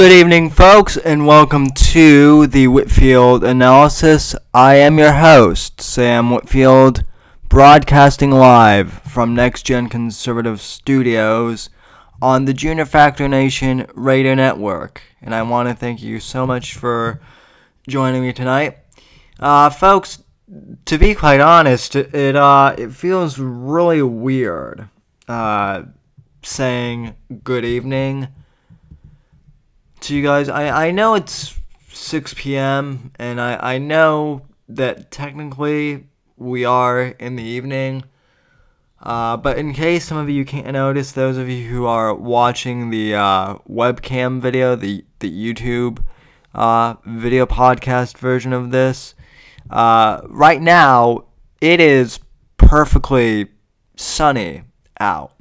Good evening, folks, and welcome to the Whitfield Analysis. I am your host, Sam Whitfield, broadcasting live from NextGen Conservative Studios on the Junior Factor Nation Radio Network. And I want to thank you so much for joining me tonight. Folks, to be quite honest, it feels really weird saying good evening to you guys. I know it's 6 p.m. and I know that technically we are in the evening, but in case some of you can't notice, those of you who are watching the webcam video, the YouTube video podcast version of this, right now it is perfectly sunny out.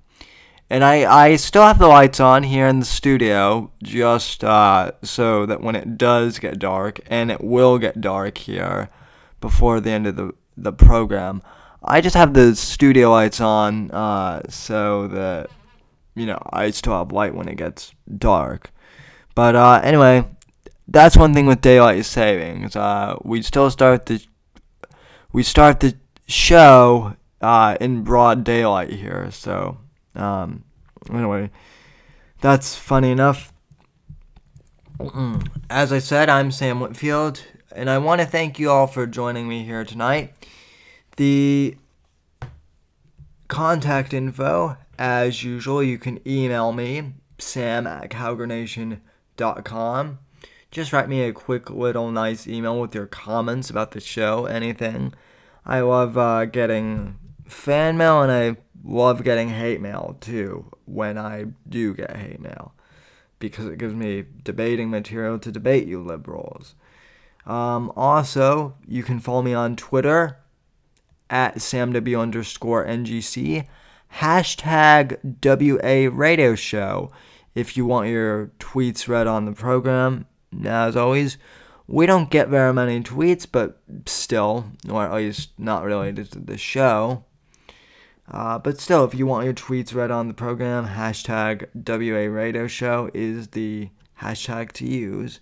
And I still have the lights on here in the studio, just so that when it does get dark, and it will get dark here before the end of the program, I just have the studio lights on so that, you know, I still have light when it gets dark. But anyway, that's one thing with daylight savings. We start the show in broad daylight here, so... anyway, that's funny enough. As I said, I'm Sam Whitfield, and I want to thank you all for joining me here tonight. The contact info, as usual, you can email me, sam@cowgernation.com. Just write me a quick little nice email with your comments about the show, anything. I love getting fan mail, and I love getting hate mail too when I do get hate mail, because it gives me debating material to debate you liberals. Also, you can follow me on Twitter at SamW underscore NGC, hashtag WA Radio Show if you want your tweets read on the program. Now, as always, we don't get very many tweets, but still, or at least not related to the show. But still, if you want your tweets read on the program, hashtag WA Radio Show is the hashtag to use.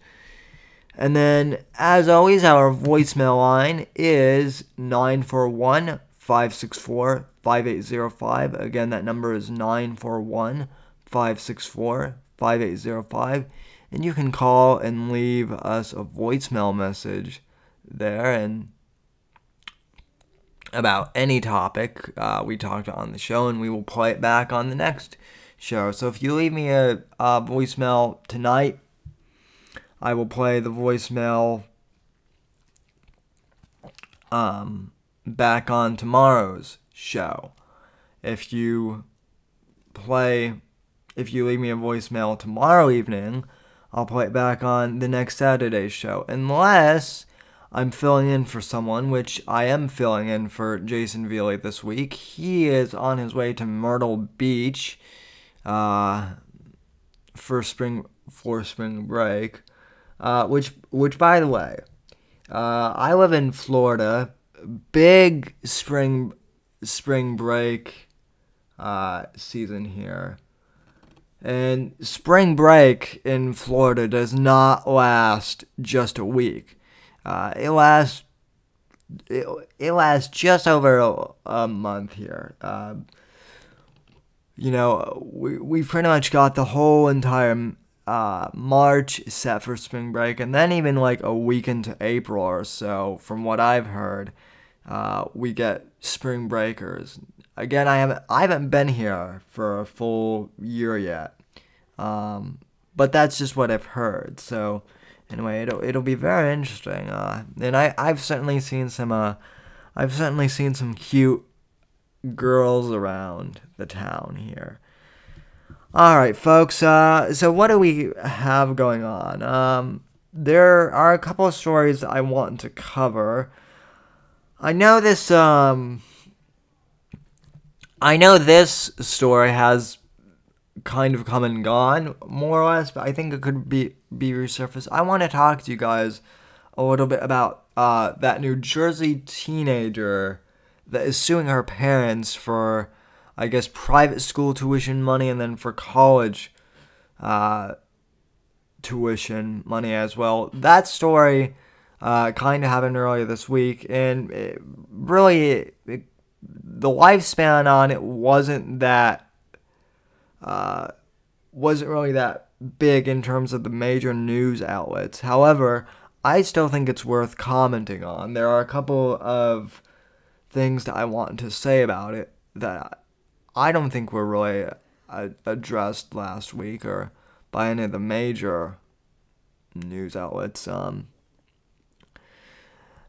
And then, as always, our voicemail line is 941-564-5805. Again, that number is 941-564-5805. And you can call and leave us a voicemail message there, and about any topic we talked on the show, and we will play it back on the next show. So if you leave me a voicemail tonight, I will play the voicemail back on tomorrow's show. If you leave me a voicemail tomorrow evening, I'll play it back on the next Saturday's show, unless I'm filling in for someone, which I am filling in for Jason Veley this week. He is on his way to Myrtle Beach for spring break. Which by the way, I live in Florida. Big spring break season here, and spring break in Florida does not last just a week. It lasts just over a month here. You know, we pretty much got the whole entire March set for spring break, and then even like a week into April or so, from what I've heard, we get spring breakers. Again, I haven't been here for a full year yet, but that's just what I've heard. So. Anyway, it'll be very interesting, and I've certainly seen some cute girls around the town here. All right, folks. So what do we have going on? There are a couple of stories I want to cover. I know this story has kind of come and gone, more or less, but I think it could be resurfaced. I want to talk to you guys a little bit about that New Jersey teenager that is suing her parents for, I guess, private school tuition money, and then for college tuition money as well. That story kind of happened earlier this week, and it really the lifespan on it wasn't really that big in terms of the major news outlets. However, I still think it's worth commenting on. There are a couple of things that I want to say about it that I don't think were really addressed last week or by any of the major news outlets.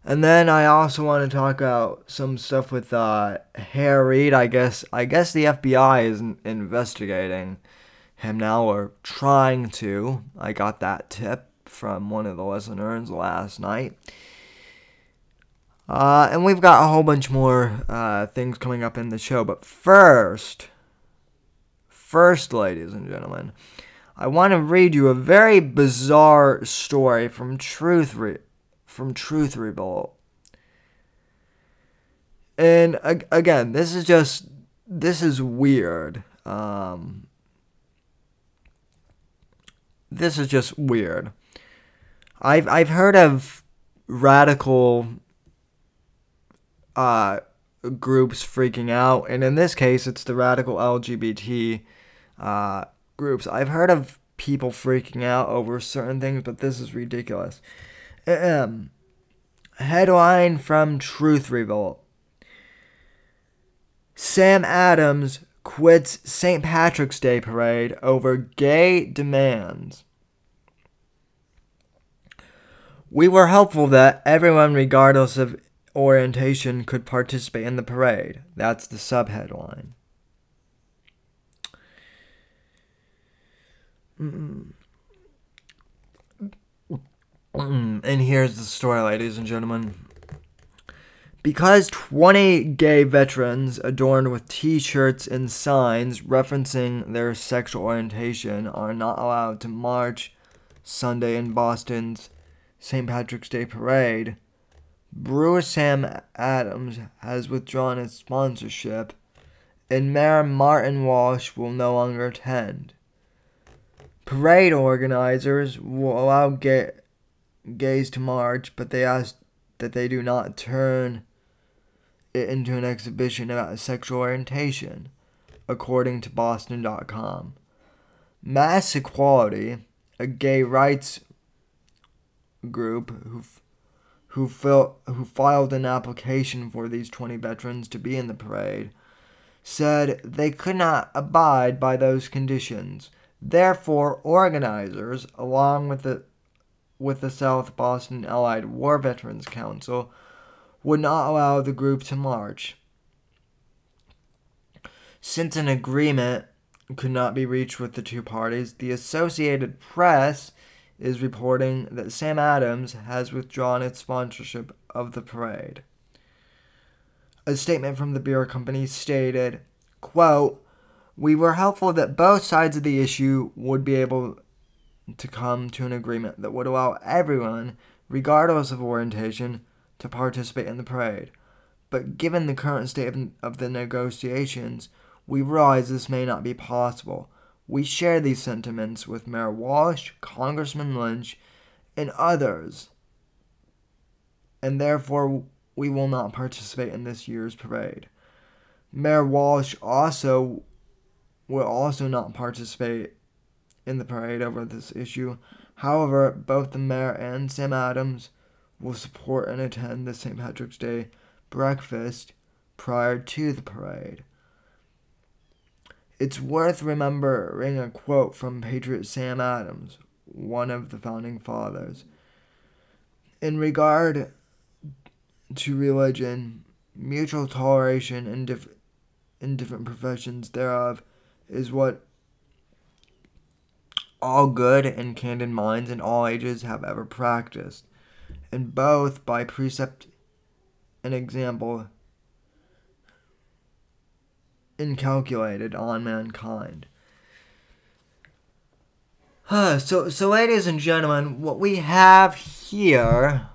And then I also want to talk about some stuff with Harry Reid. I guess the FBI is investigating him now, or trying to. I got that tip from one of the listeners last night. And we've got a whole bunch more things coming up in the show. But first, ladies and gentlemen, I want to read you a very bizarre story from Truth Revolt. And again, this is weird. This is just weird. I've heard of radical groups freaking out, and in this case, it's the radical LGBT groups. I've heard of people freaking out over certain things, but this is ridiculous. Headline from Truth Revolt: Sam Adams quits St. Patrick's Day Parade over gay demands. We were hopeful that everyone, regardless of orientation, could participate in the parade. That's the subheadline. And here's the story, ladies and gentlemen. Because 20 gay veterans adorned with t-shirts and signs referencing their sexual orientation are not allowed to march Sunday in Boston's St. Patrick's Day Parade, brewer Sam Adams has withdrawn his sponsorship, and Mayor Martin Walsh will no longer attend. Parade organizers will allow gays to march, but they ask that they do not turn it into an exhibition about sexual orientation, according to Boston.com. Mass Equality, a gay rights group who filed an application for these 20 veterans to be in the parade, said they could not abide by those conditions. Therefore, organizers, along with the South Boston Allied War Veterans Council, would not allow the group to march. Since an agreement could not be reached with the two parties, the Associated Press is reporting that Sam Adams has withdrawn its sponsorship of the parade. A statement from the beer company stated, quote, "We were hopeful that both sides of the issue would be able to come to an agreement that would allow everyone, regardless of orientation, to participate in the parade. But given the current state of the negotiations, we realize this may not be possible. We share these sentiments with Mayor Walsh, Congressman Lynch, and others, and therefore we will not participate in this year's parade. Mayor Walsh also will not participate in the parade over this issue. However, both the mayor and Sam Adams will support and attend the St. Patrick's Day breakfast prior to the parade." It's worth remembering a quote from Patriot Sam Adams, one of the founding fathers. "In regard to religion, mutual toleration in different professions thereof is what all good and candid minds in all ages have ever practiced, and both by precept and example incalculated on mankind." So ladies and gentlemen, what we have here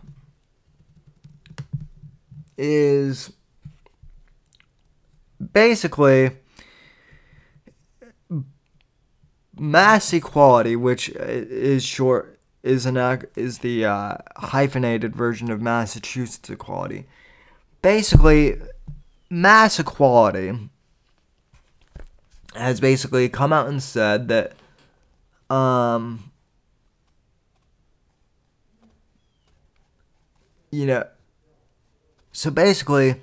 is basically Mass equality, which is short, is the hyphenated version of Massachusetts equality. Basically, mass equality has basically come out and said that you know, so basically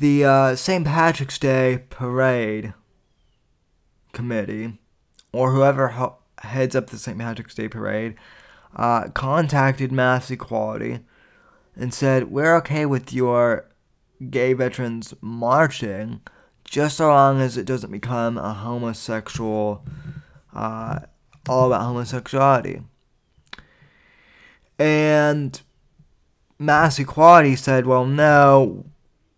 the St. Patrick's Day Parade Committee, or whoever heads up the St. Patrick's Day Parade, contacted Mass Equality and said, we're okay with your gay veterans marching, just so long as it doesn't become a homosexual, all about homosexuality. And Mass Equality said, well, no,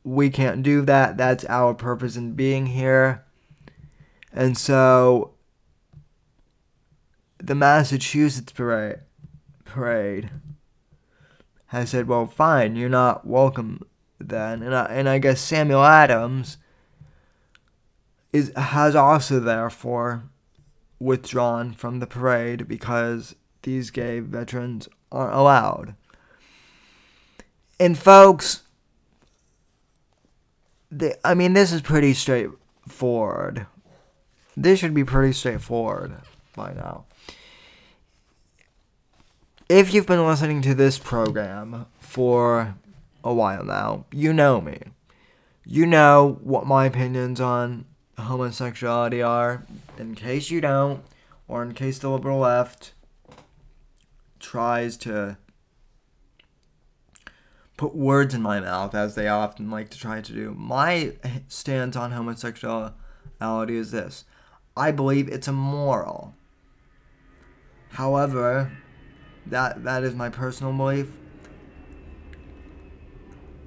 we can't do that. That's our purpose in being here. And so the Massachusetts parade has said, well, fine, you're not welcome then. And I guess Samuel Adams has also therefore withdrawn from the parade because these gay veterans aren't allowed. And folks, I mean, this is pretty straightforward. This should be pretty straightforward by now. If you've been listening to this program for a while now, you know me. You know what my opinions on homosexuality are. In case you don't, or in case the liberal left tries to put words in my mouth, as they often like to try to do, my stance on homosexuality is this. I believe it's immoral. However, that is my personal belief.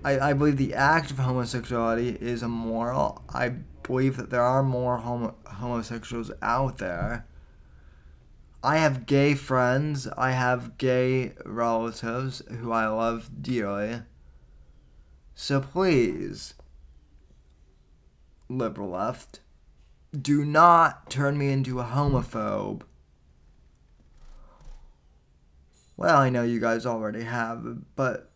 I believe the act of homosexuality is immoral. I believe that there are more homosexuals out there. I have gay friends. I have gay relatives who I love dearly. So please, liberal left, do not turn me into a homophobe. Well, I know you guys already have, but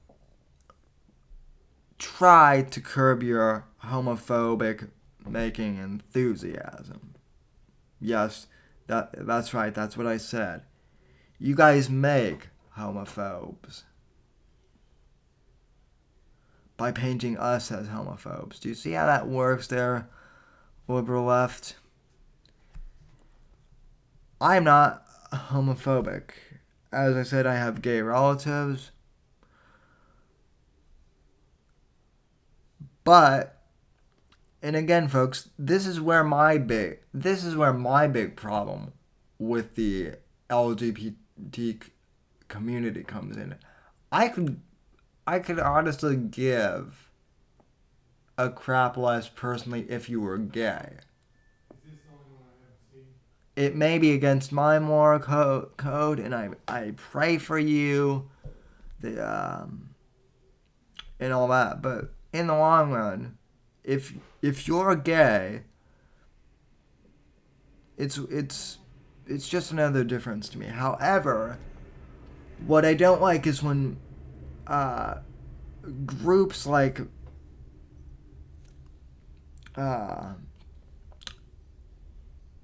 try to curb your homophobic making enthusiasm. Yes, that's right, that's what I said. You guys make homophobes by painting us as homophobes. Do you see how that works there, liberal left? I'm not homophobic. As I said, I have gay relatives. But, and again, folks, this is where my big problem with the LGBT community comes in. I could honestly give a crap less personally if you were gay. It may be against my moral code, and I pray for you, and all that. But in the long run, if you're gay, it's just another difference to me. However, what I don't like is when groups like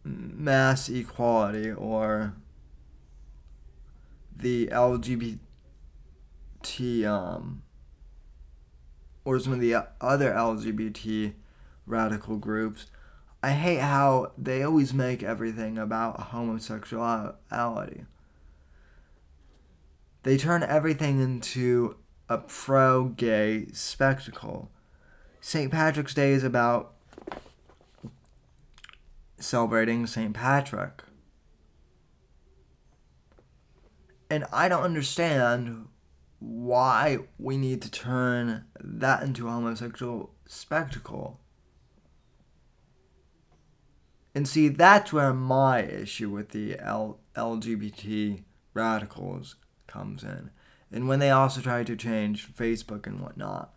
Mass Equality or the LGBT or some of the other LGBT radical groups, I hate how they always make everything about homosexuality. They turn everything into a pro-gay spectacle. St. Patrick's Day is about celebrating St. Patrick. And I don't understand why we need to turn that into a homosexual spectacle. And see, that's where my issue with the LGBT radicals comes in. And when they also try to change Facebook and whatnot.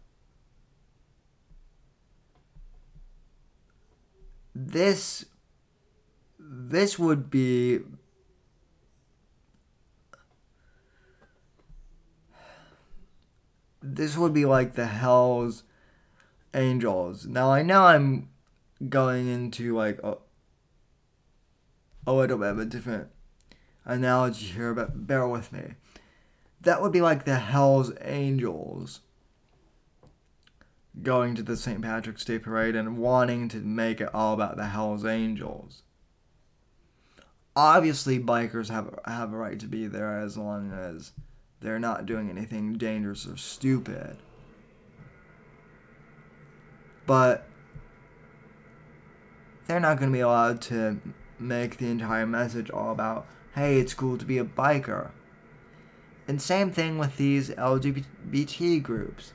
This this would be... this would be like the Hell's Angels. Now, I know I'm going into, like, a little bit of a different analogy here, but bear with me. That would be like the Hell's Angels going to the St. Patrick's Day Parade and wanting to make it all about the Hell's Angels. Obviously, bikers have a right to be there as long as they're not doing anything dangerous or stupid. But they're not going to be allowed to make the entire message all about, hey, it's cool to be a biker. And same thing with these LGBT groups.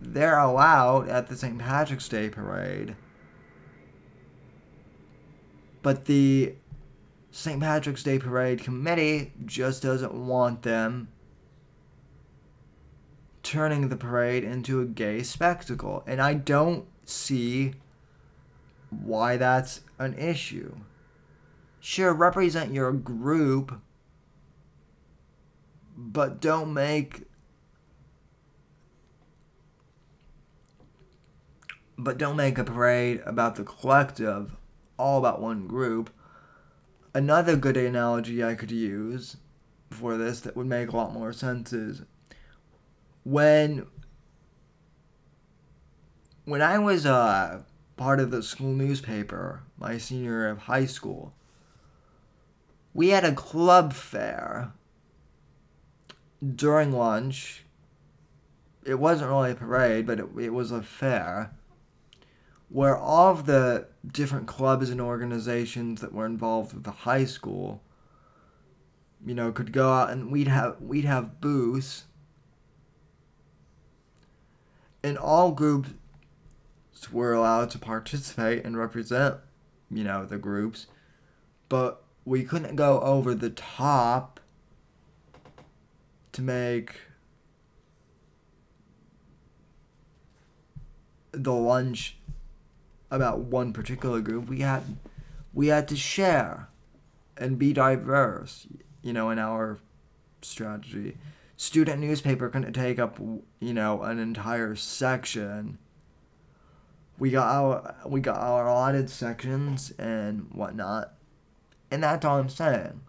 They're allowed at the St. Patrick's Day Parade. But the St. Patrick's Day Parade Committee just doesn't want them turning the parade into a gay spectacle. And I don't see why that's an issue. Sure, represent your group, but don't make... but don't make a parade about the collective, all about one group. Another good analogy I could use for this that would make a lot more sense is when I was part of the school newspaper, my senior year of high school, we had a club fair during lunch. It wasn't really a parade, but it was a fair, where all of the different clubs and organizations that were involved with the high school, you know, could go out and we'd have booths, and all groups were allowed to participate and represent, you know, the groups, but we couldn't go over the top to make the lunch about one particular group. We had to share and be diverse, you know, in our strategy. Student newspaper couldn't take up, you know, an entire section. We got our allotted sections and whatnot, and that's all I'm saying.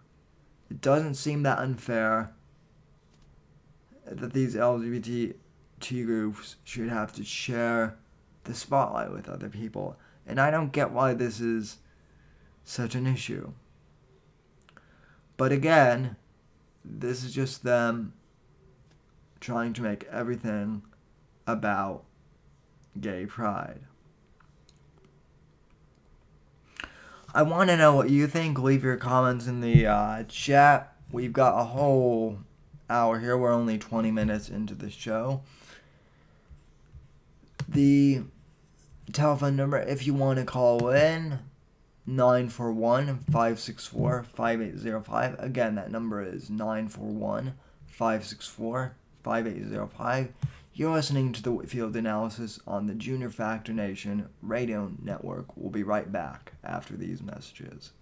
It doesn't seem that unfair that these LGBT groups should have to share the spotlight with other people, and I don't get why this is such an issue. But again, this is just them trying to make everything about gay pride. I want to know what you think. Leave your comments in the chat. We've got a whole hour here. We're only 20 minutes into the show. The telephone number, if you want to call in, 941-564-5805. Again, that number is 941-564-5805. You're listening to the Whitfield Analysis on the Junior Factor Nation Radio Network. We'll be right back after these messages.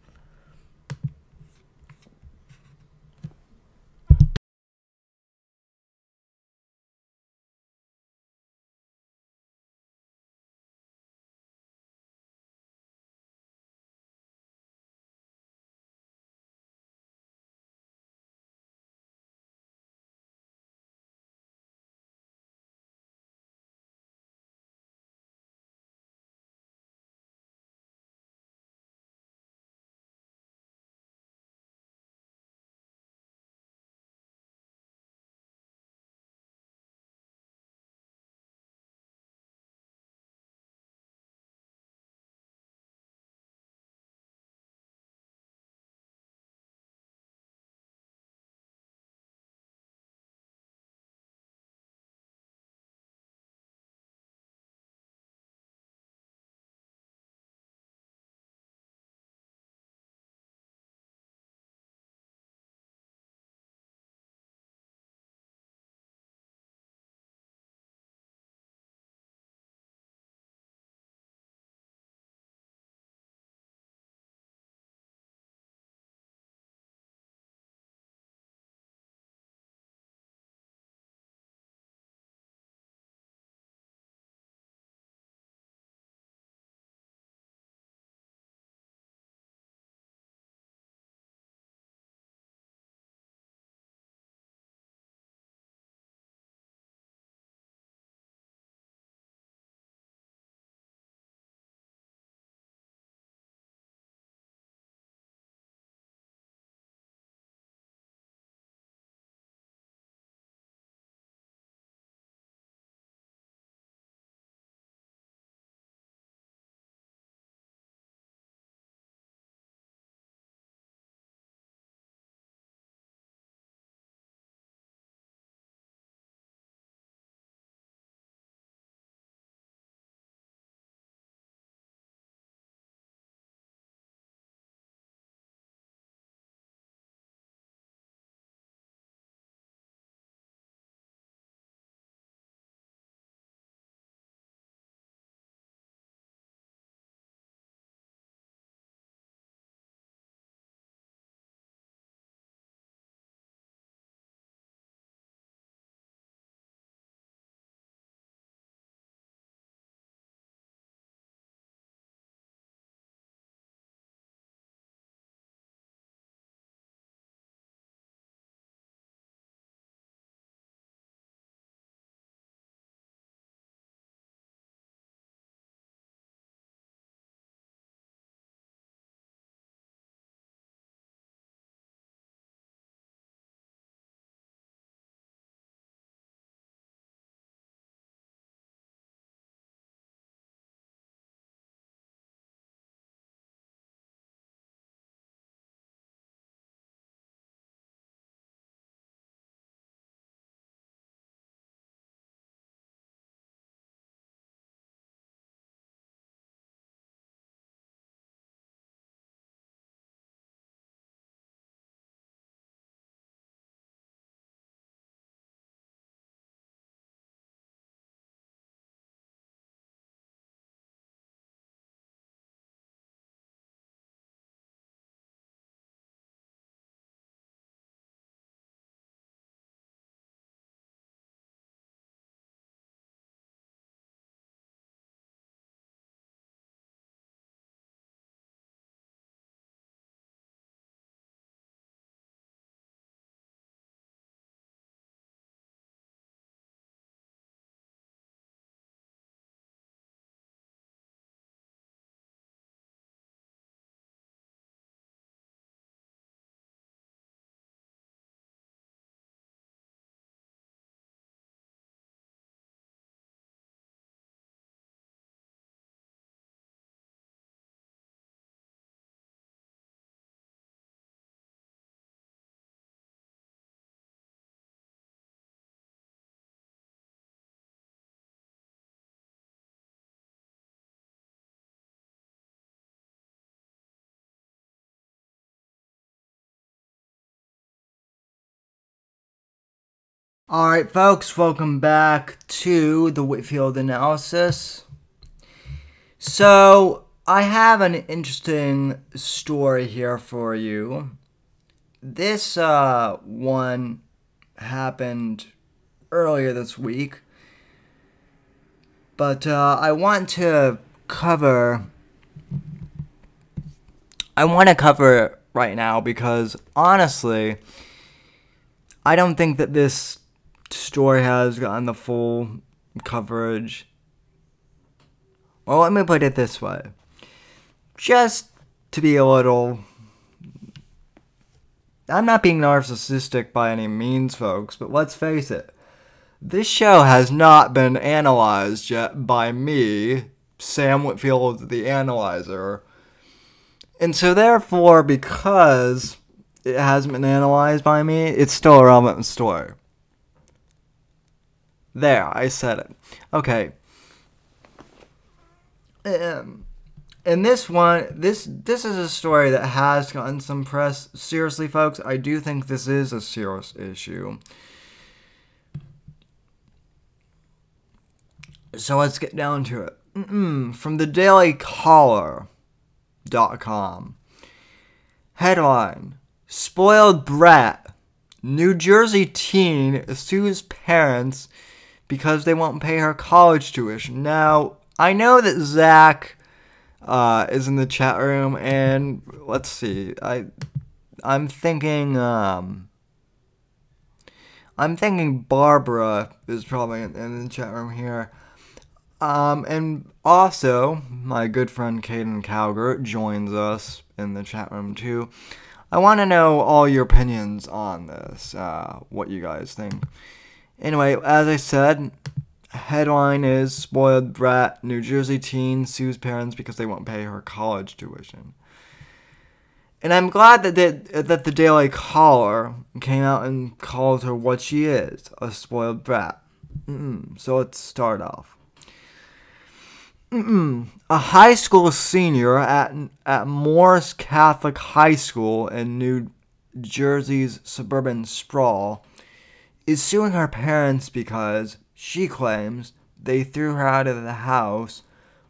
Alright folks, welcome back to the Whitfield Analysis. So, I have an interesting story here for you. This one happened earlier this week, but I want to cover it right now because, honestly, I don't think that this story has gotten the full coverage. Well, let me put it this way. Just to be a little... I'm not being narcissistic by any means, folks, but let's face it. This show has not been analyzed yet by me, Sam Whitfield, the analyzer. And so therefore, because it hasn't been analyzed by me, it's still a relevant story. There, I said it. Okay. And this one, this is a story that has gotten some press. Seriously, folks, I do think this is a serious issue. So let's get down to it. From the Daily Caller.com. Headline: Spoiled brat. New Jersey teen sues parents because they won't pay her college tuition. Now, I know that Zach is in the chat room, and let's see. I'm thinking Barbara is probably in the chat room here. And also, my good friend Caden Calgert joins us in the chat room too. I want to know all your opinions on this, what you guys think. Anyway, as I said, headline is Spoiled Brat, New Jersey Teen Sues Parents Because They Won't Pay Her College Tuition. And I'm glad that the Daily Caller came out and called her what she is, a spoiled brat. So let's start off. A high school senior at Morris Catholic High School in New Jersey's suburban sprawl is suing her parents because she claims they threw her out of the house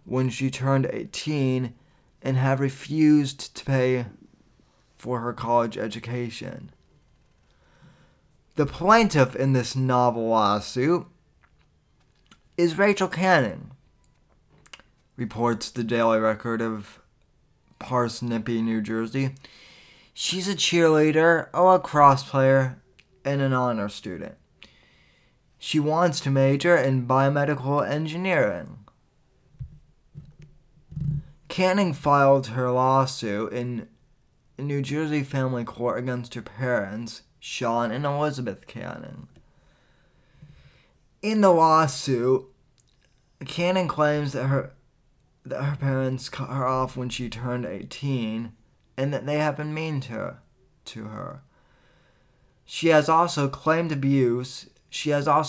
when she turned 18 and have refused to pay for her college education. The plaintiff in this novel lawsuit is Rachel Cannon, reports the Daily Record of Parsnippy, New Jersey. She's a cheerleader, a lacrosse player, and an honor student. She wants to major in biomedical engineering. Canning filed her lawsuit in New Jersey family court against her parents, Sean and Elizabeth Canning. In the lawsuit, Canning claims that her parents cut her off when she turned 18 and that they have been mean to her. She has also claimed abuse. But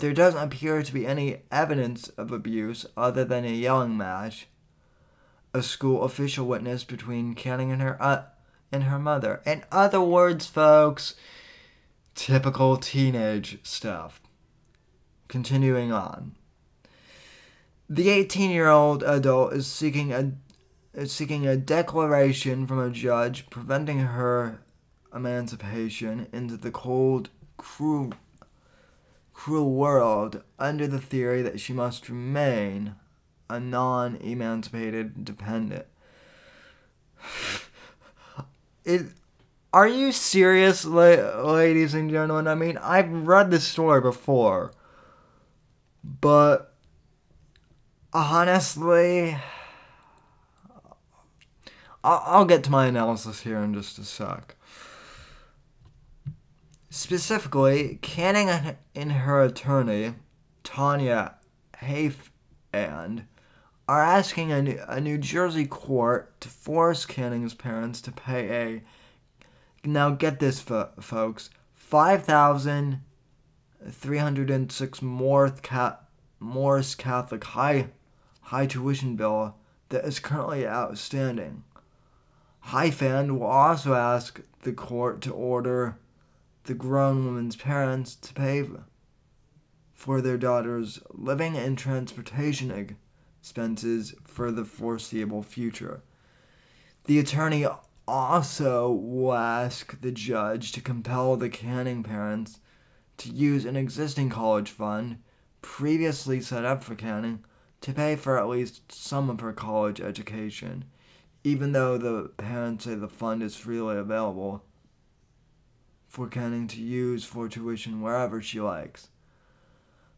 there doesn't appear to be any evidence of abuse other than a yelling match, a school official witness between Canning and her mother. In other words, folks, typical teenage stuff. Continuing on, the 18-year-old adult is seeking a declaration from a judge preventing her emancipation into the cold, cruel world under the theory that she must remain a non-emancipated dependant. Are you serious, ladies and gentlemen? I mean, I've read this story before, but honestly, I'll get to my analysis here in just a sec. Specifically, Canning and her attorney, Tanya Hafand, are asking a New Jersey court to force Canning's parents to pay a, now get this folks, $5,306 Morris Catholic High tuition bill that is currently outstanding. Hafand will also ask the court to order the grown woman's parents to pay for their daughter's living and transportation expenses for the foreseeable future. The attorney also will ask the judge to compel the Canning parents to use an existing college fund previously set up for Canning to pay for at least some of her college education, even though the parents say the fund is freely available for Canning to use for tuition wherever she likes.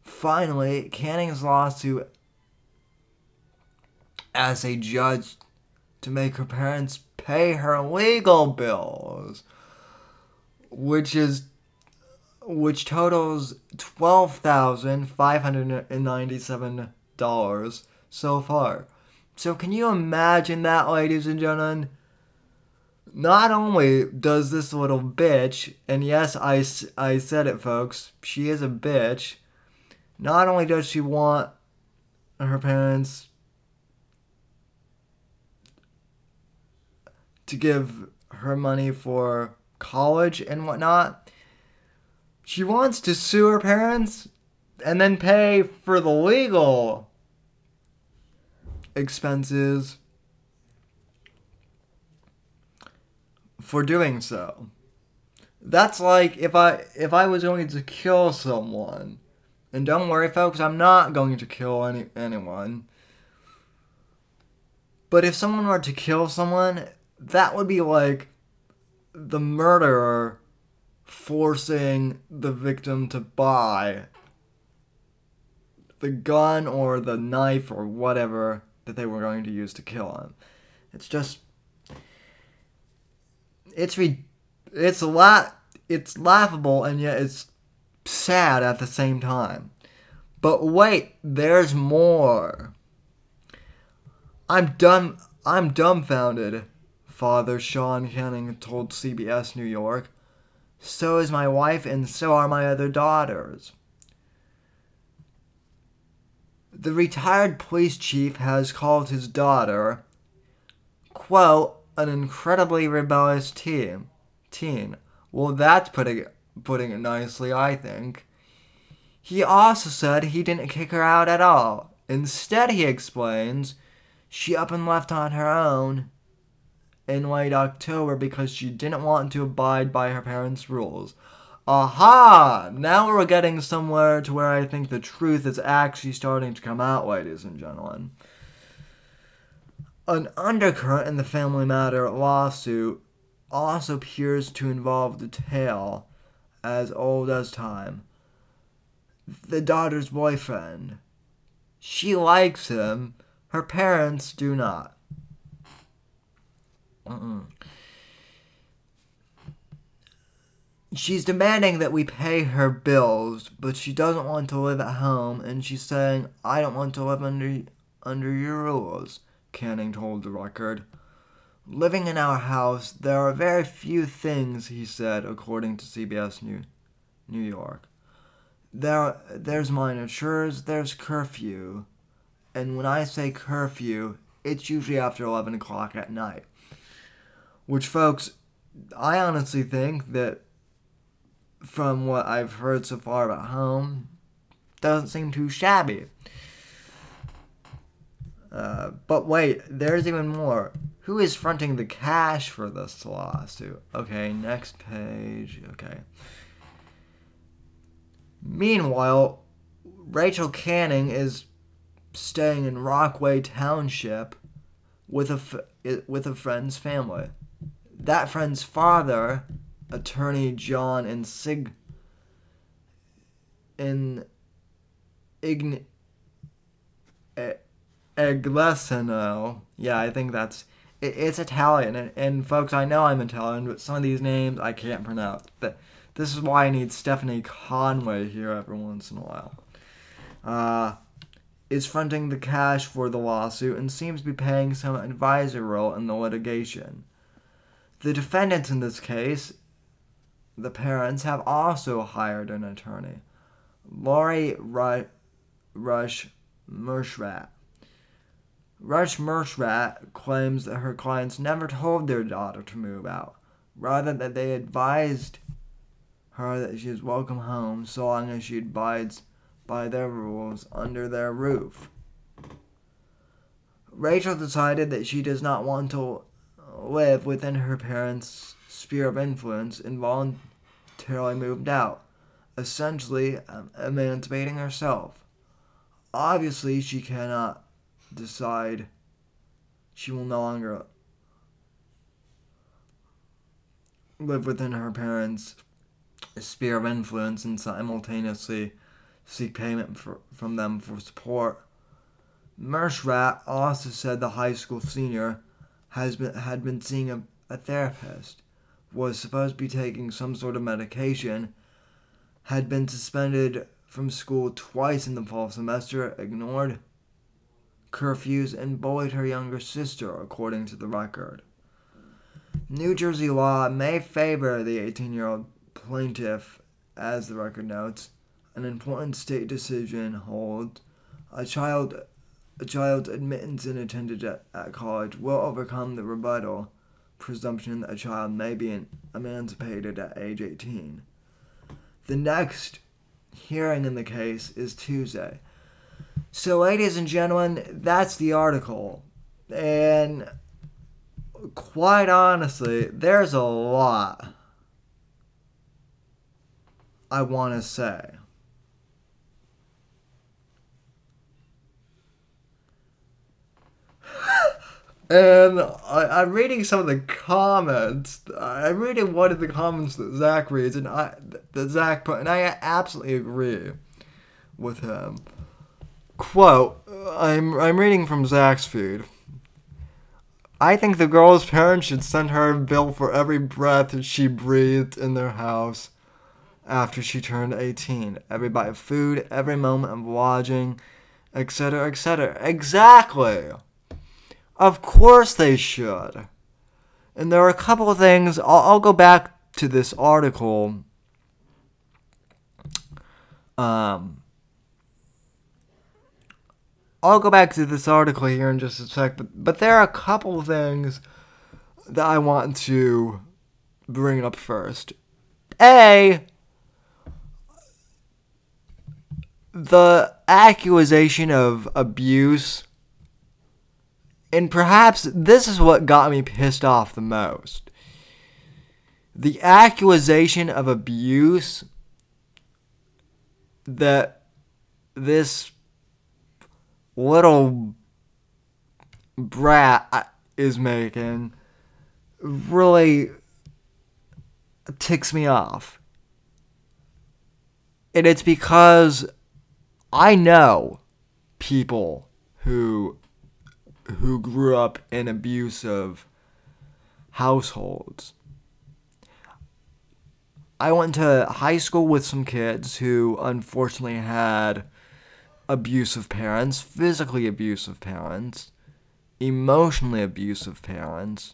Finally, Canning's lawsuit asks a judge to make her parents pay her legal bills, which totals $12,597 so far. So can you imagine that, ladies and gentlemen? Not only does this little bitch, and yes, I said it, folks, she is a bitch, not only does she want her parents to give her money for college and whatnot, she wants to sue her parents and then pay for the legal expenses for doing so. That's like if I was going to kill someone, and don't worry, folks, I'm not going to kill anyone. But if someone were to kill someone, that would be like the murderer forcing the victim to buy the gun or the knife or whatever that they were going to use to kill him. It's just... It's laughable, and yet it's sad at the same time. But wait, there's more. I'm dumbfounded, Father Sean Canning told CBS New York. So is my wife, and so are my other daughters. The retired police chief has called his daughter, quote, an incredibly rebellious teen. Well, that's putting it nicely, I think. He also said he didn't kick her out at all. Instead, he explains, she up and left on her own in late October because she didn't want to abide by her parents' rules. Aha! Now we're getting somewhere to where I think the truth is actually starting to come out, ladies and gentlemen. An undercurrent in the Family Matter lawsuit also appears to involve the tale as old as time. The daughter's boyfriend. She likes him. Her parents do not. She's demanding that we pay her bills, but she doesn't want to live at home, and she's saying, I don't want to live under your rules, Canning told the record. Living in our house, there are very few things, he said, according to CBS New York. There's monitors, there's curfew, and when I say curfew, it's usually after 11 o'clock at night. Which, folks, I honestly think that from what I've heard so far about home, doesn't seem too shabby. But wait, there's even more. Who is fronting the cash for this lawsuit? Okay, next page. Okay. Meanwhile, Rachel Canning is staying in Rockaway Township with a friend's family. That friend's father, attorney John Inglesino. Yeah, I think that's... It's Italian. And folks, I know I'm Italian, but some of these names I can't pronounce. But this is why I need Stephanie Conway here every once in a while. Is fronting the cash for the lawsuit and seems to be paying some advisory role in the litigation. The defendants in this case, the parents, have also hired an attorney, Laurie Rush Mershrat. Rush Mershrat claims that her clients never told their daughter to move out, rather that they advised her that she is welcome home so long as she abides by their rules under their roof. Rachel decided that she does not want to live within her parents' sphere of influence and voluntarily moved out, essentially emancipating herself. Obviously, she cannot decide she will no longer live within her parents' sphere of influence and simultaneously seek payment from them for support. Mershrat also said the high school senior had been seeing a therapist, was supposed to be taking some sort of medication, had been suspended from school twice in the fall semester, ignored curfews, and bullied her younger sister, according to the record. New Jersey law may favor the 18-year-old plaintiff, as the record notes. An important state decision holds a child's admittance and attendance at college will overcome the rebuttal presumption that a child may be emancipated at age 18. The next hearing in the case is Tuesday. So, ladies and gentlemen, that's the article. And quite honestly, there's a lot I want to say. And I'm reading some of the comments. I'm reading one of the comments that Zach reads, and Zach put, and I absolutely agree with him. Quote, I'm reading from Zach's feed. I think the girl's parents should send her a bill for every breath she breathed in their house after she turned 18. Every bite of food, every moment of lodging, etc., etc. Exactly! Of course they should. And there are a couple of things. I'll go back to this article. I'll go back to this article here in just a sec, but there are a couple of things that I want to bring up first. A, the accusation of abuse, and perhaps this is what got me pissed off the most. The accusation of abuse that this little brat is making really ticks me off. And it's because I know people who grew up in abusive households. I went to high school with some kids who unfortunately had abusive parents, physically abusive parents, emotionally abusive parents,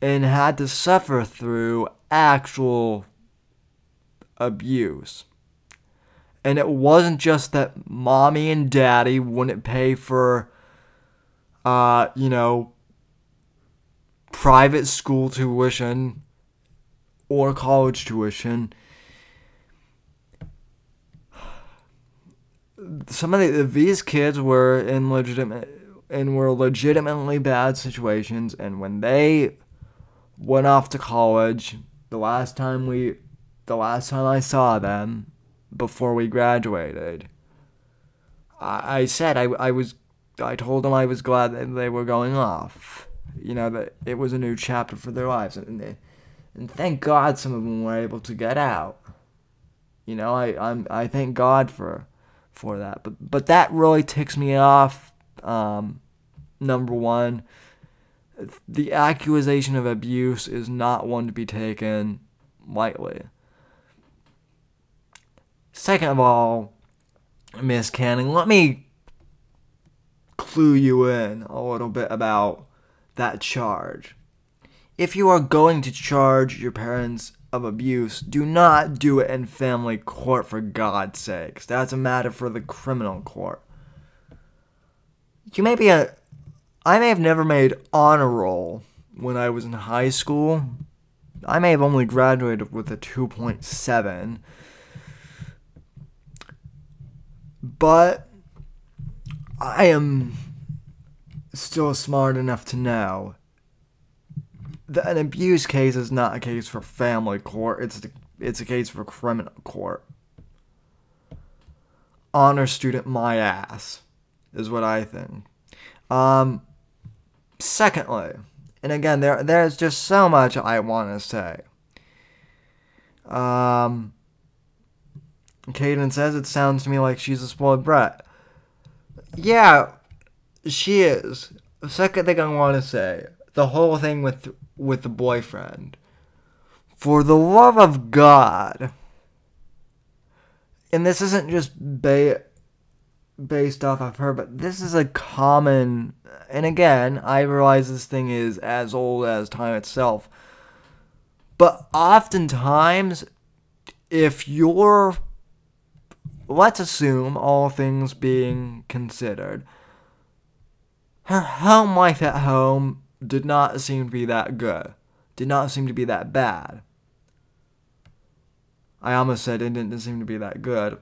and had to suffer through actual abuse. And it wasn't just that mommy and daddy wouldn't pay for, private school tuition or college tuition. Some of these kids were in legitimately bad situations, and when they went off to college, the last time I saw them before we graduated, I told them I was glad that they were going off. That it was a new chapter for their lives, and thank God some of them were able to get out. I thank God for that, but that really ticks me off. Number one, the accusation of abuse is not one to be taken lightly. Second of all, Miss Canning, let me clue you in a little bit about that charge. If you are going to charge your parents of abuse, do not do it in family court, for God's sakes. That's a matter for the criminal court. I may have never made honor roll when I was in high school, I may have only graduated with a 2.7. But I am still smart enough to know that an abuse case is not a case for family court. It's a case for criminal court. Honor student my ass is what I think. Secondly, and again, there's just so much I want to say. Caden says it sounds to me like she's a spoiled brat. Yeah, she is. The second thing I want to say, the whole thing with the boyfriend. For the love of God, and this isn't just based off of her, but this is a common, and again, I realize this thing is as old as time itself, but oftentimes, if you're, let's assume, all things being considered, her home life at home did not seem to be that good, did not seem to be that bad. I almost said it didn't seem to be that good,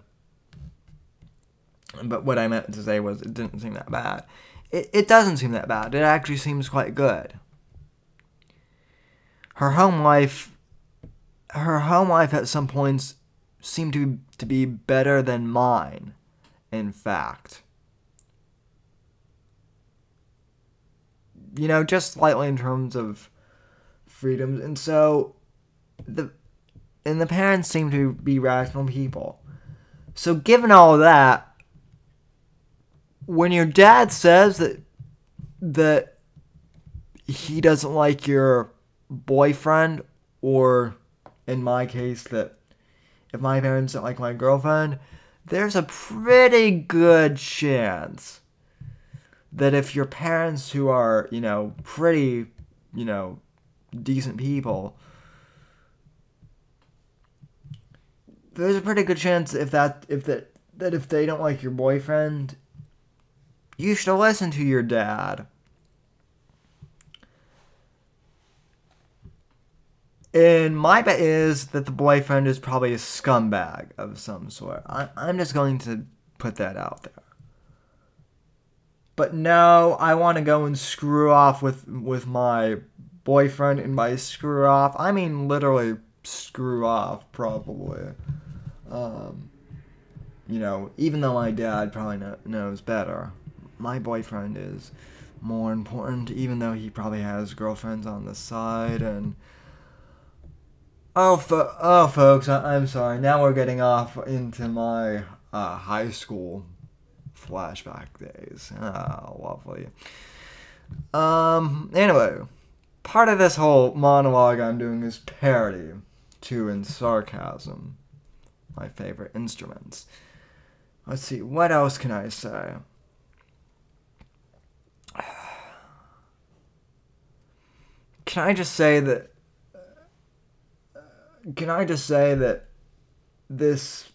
but what I meant to say was it didn't seem that bad. It doesn't seem that bad. It actually seems quite good. Her home life at some points seemed to be better than mine, in fact. You know, just slightly in terms of freedoms, and so the parents seem to be rational people. So given all that, when your dad says that he doesn't like your boyfriend, or in my case that if my parents don't like my girlfriend, there's a pretty good chance that if your parents, who are, you know, pretty, you know, decent people, there's a pretty good chance if they don't like your boyfriend, you should listen to your dad. And my bet is that the boyfriend is probably a scumbag of some sort. I'm just going to put that out there. But no, I want to go and screw off with my boyfriend, and by screw off, I mean literally screw off, probably. You know, even though my dad probably knows better, my boyfriend is more important, even though he probably has girlfriends on the side, and... Oh, folks, I'm sorry. Now we're getting off into my high school flashback days. Oh, lovely. Anyway, part of this whole monologue I'm doing is parody, too, and sarcasm. My favorite instruments. Let's see, what else can I say? Can I just say that this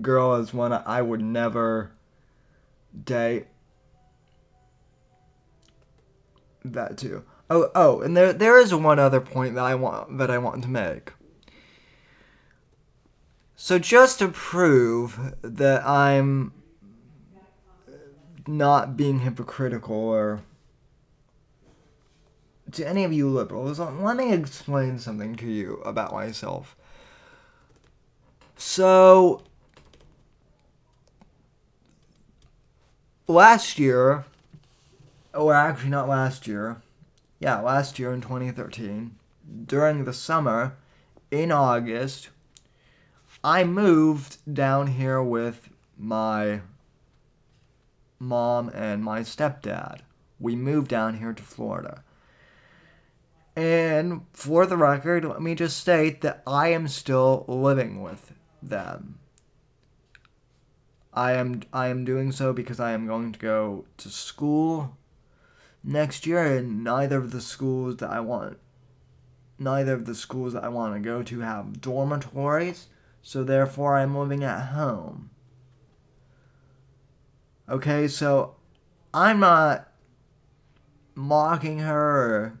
girl is one I would never date? That too. Oh, and there is one other point that I want to make. So just to prove that I'm not being hypocritical or to any of you liberals, let me explain something to you about myself. So, last year in 2013, during the summer, in August, I moved down here with my mom and my stepdad. We moved down here to Florida. And for the record, let me just state that I am still living with them. I am doing so because I am going to go to school next year, and neither of the schools that I want to go to have dormitories, so therefore I'm living at home. Okay, so I'm not mocking her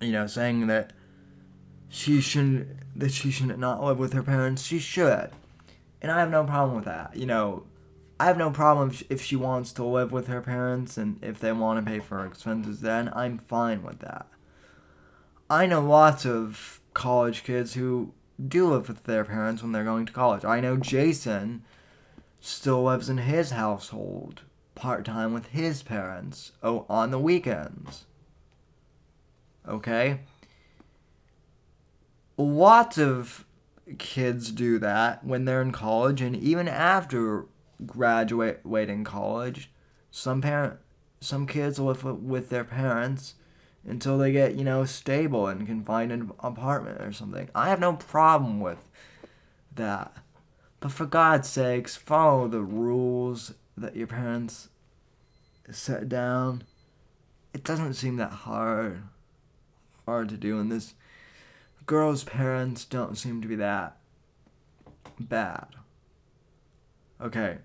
you know, saying that she should not live with her parents. She should. And I have no problem with that. You know, I have no problem if she wants to live with her parents and if they want to pay for her expenses, then I'm fine with that. I know lots of college kids who do live with their parents when they're going to college. I know Jason still lives in his household part-time with his parents on the weekends. Okay? Lots of kids do that when they're in college, and even after graduating college, some kids live with their parents until they get, you know, stable and can find an apartment or something. I have no problem with that. But for God's sakes, follow the rules that your parents set down. It doesn't seem that hard to do, and this girl's parents don't seem to be that bad. Okay.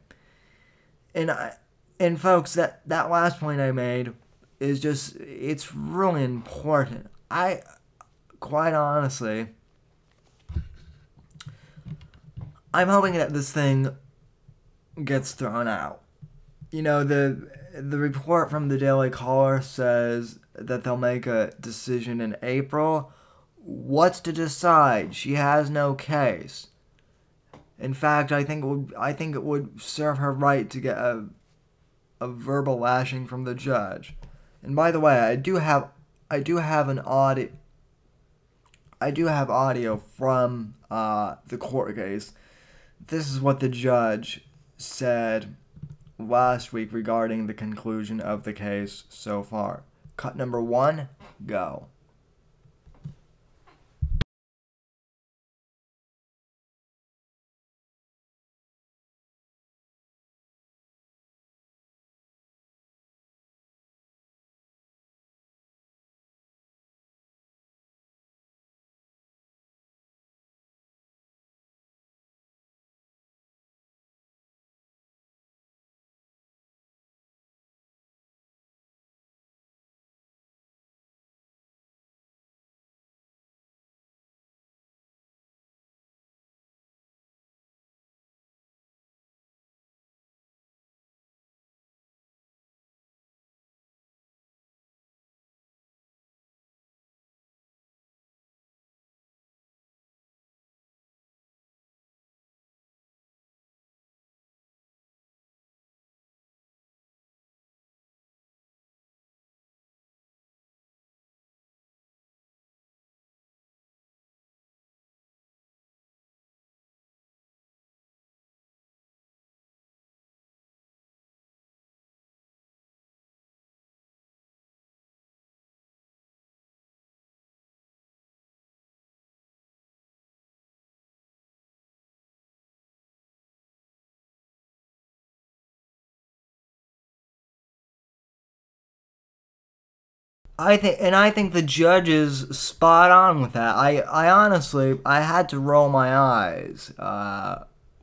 And folks, that last point I made is just, it's really important. I, quite honestly, I'm hoping that this thing gets thrown out. You know, the report from the Daily Caller says that they'll make a decision in April. What's to decide? She has no case. In fact, I think it would serve her right to get a verbal lashing from the judge. And by the way, I do have audio from the court case. This is what the judge said last week regarding the conclusion of the case so far. Cut number one, go. I think the judge is spot on with that. I honestly had to roll my eyes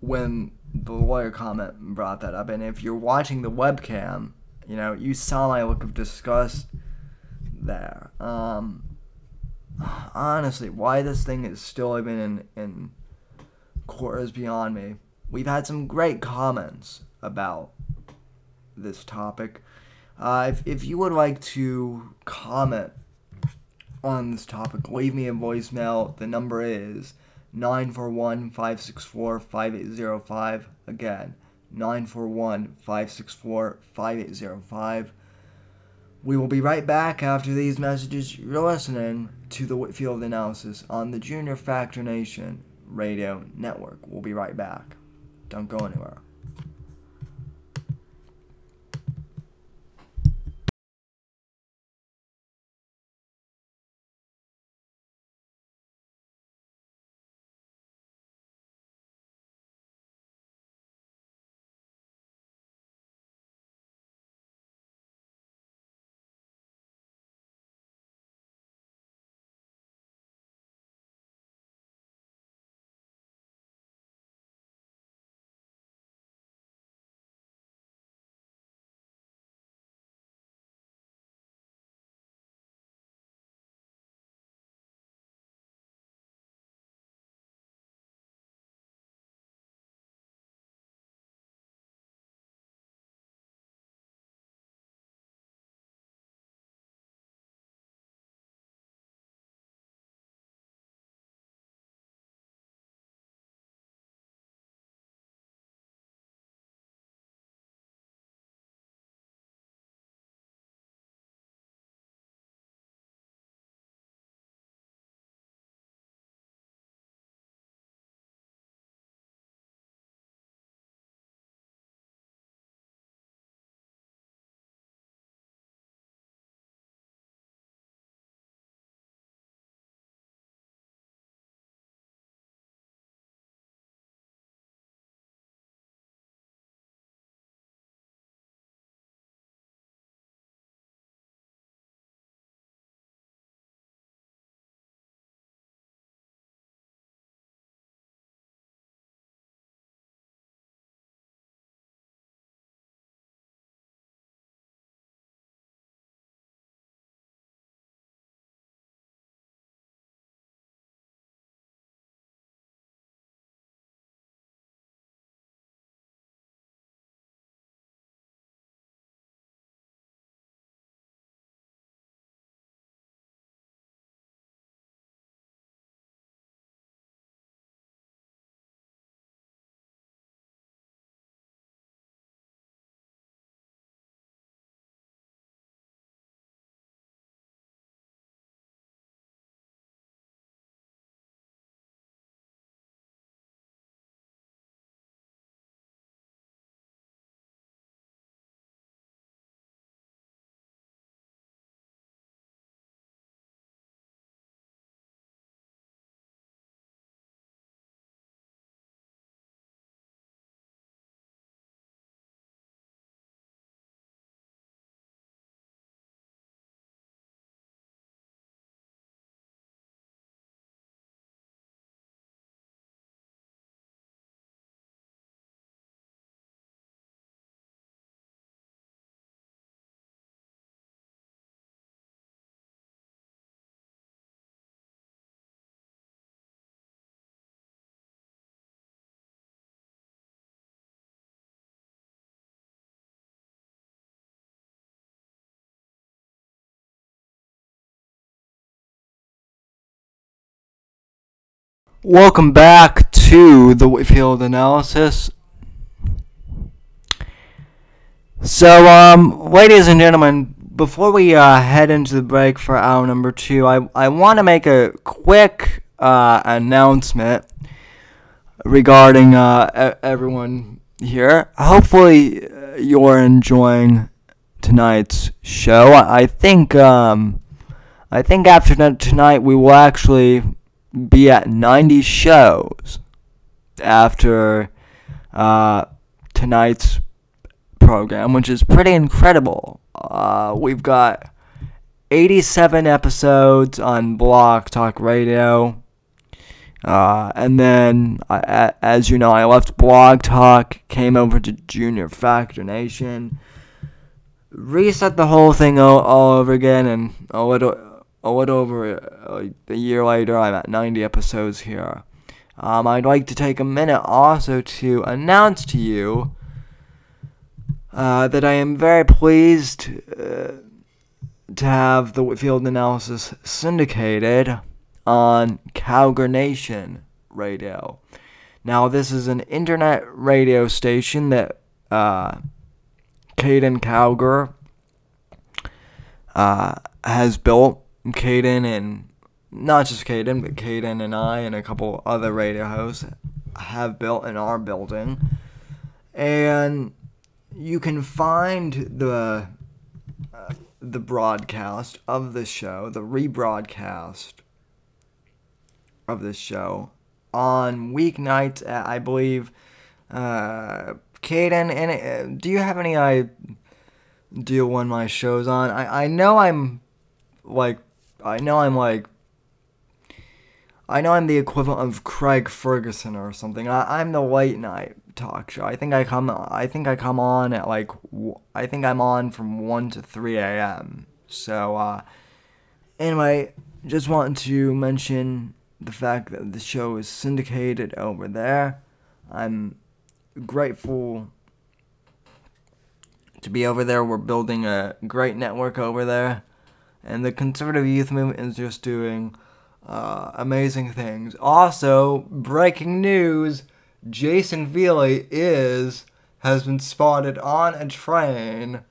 when the lawyer comment brought that up. And if you're watching the webcam, you know, you saw my look of disgust there. Honestly, why this thing is still even in court is beyond me. We've had some great comments about this topic. If you would like to comment on this topic, leave me a voicemail. The number is 941-564-5805. Again, 941-564-5805. We will be right back after these messages. You're listening to the Whitfield Analysis on the Junior Factor Nation Radio Network. We'll be right back. Don't go anywhere. Welcome back to the Whitfield Analysis. So, ladies and gentlemen, before we head into the break for hour number two, I want to make a quick announcement regarding everyone here. Hopefully, you're enjoying tonight's show. I think after tonight we will actually be at 90 shows after tonight's program, which is pretty incredible. We've got 87 episodes on Block Talk Radio, and then as you know, I left Blog Talk, came over to Junior Factor Nation, reset the whole thing all over again, and a little over a year later, I'm at 90 episodes here. I'd like to take a minute also to announce to you that I am very pleased to have the Whitfield Analysis syndicated on CowGernation Radio. Now, this is an internet radio station that Caden Calgert has built. Caden, and not just Caden, but Caden and I and a couple other radio hosts have built and are building. And you can find the broadcast of the show, the rebroadcast of this show, on weeknights at, I believe, Caden, and do you have any idea when my show's on? I know I'm the equivalent of Craig Ferguson or something. I'm the late night talk show. I think I come on at like, I think I'm on from 1 to 3 a.m. So anyway, just want to mention the fact that the show is syndicated over there. I'm grateful to be over there. We're building a great network over there, and the conservative youth movement is just doing amazing things. Also, breaking news, Jason Veley has been spotted on a train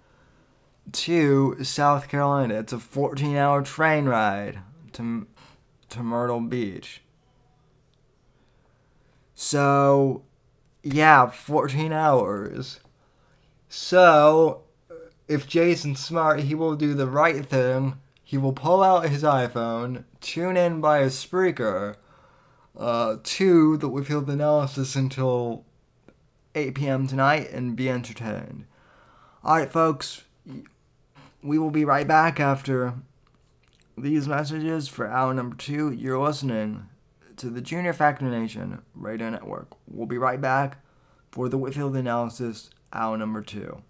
to South Carolina. It's a 14-hour train ride to Myrtle Beach. So, yeah, 14 hours. So, if Jason's smart, he will do the right thing. He will pull out his iPhone, tune in by a speaker to the Whitfield Analysis until 8 p.m. tonight and be entertained. Alright, folks, we will be right back after these messages for hour number two. You're listening to the Junior Factor Nation Radio Network. We'll be right back for the Whitfield Analysis, hour number two.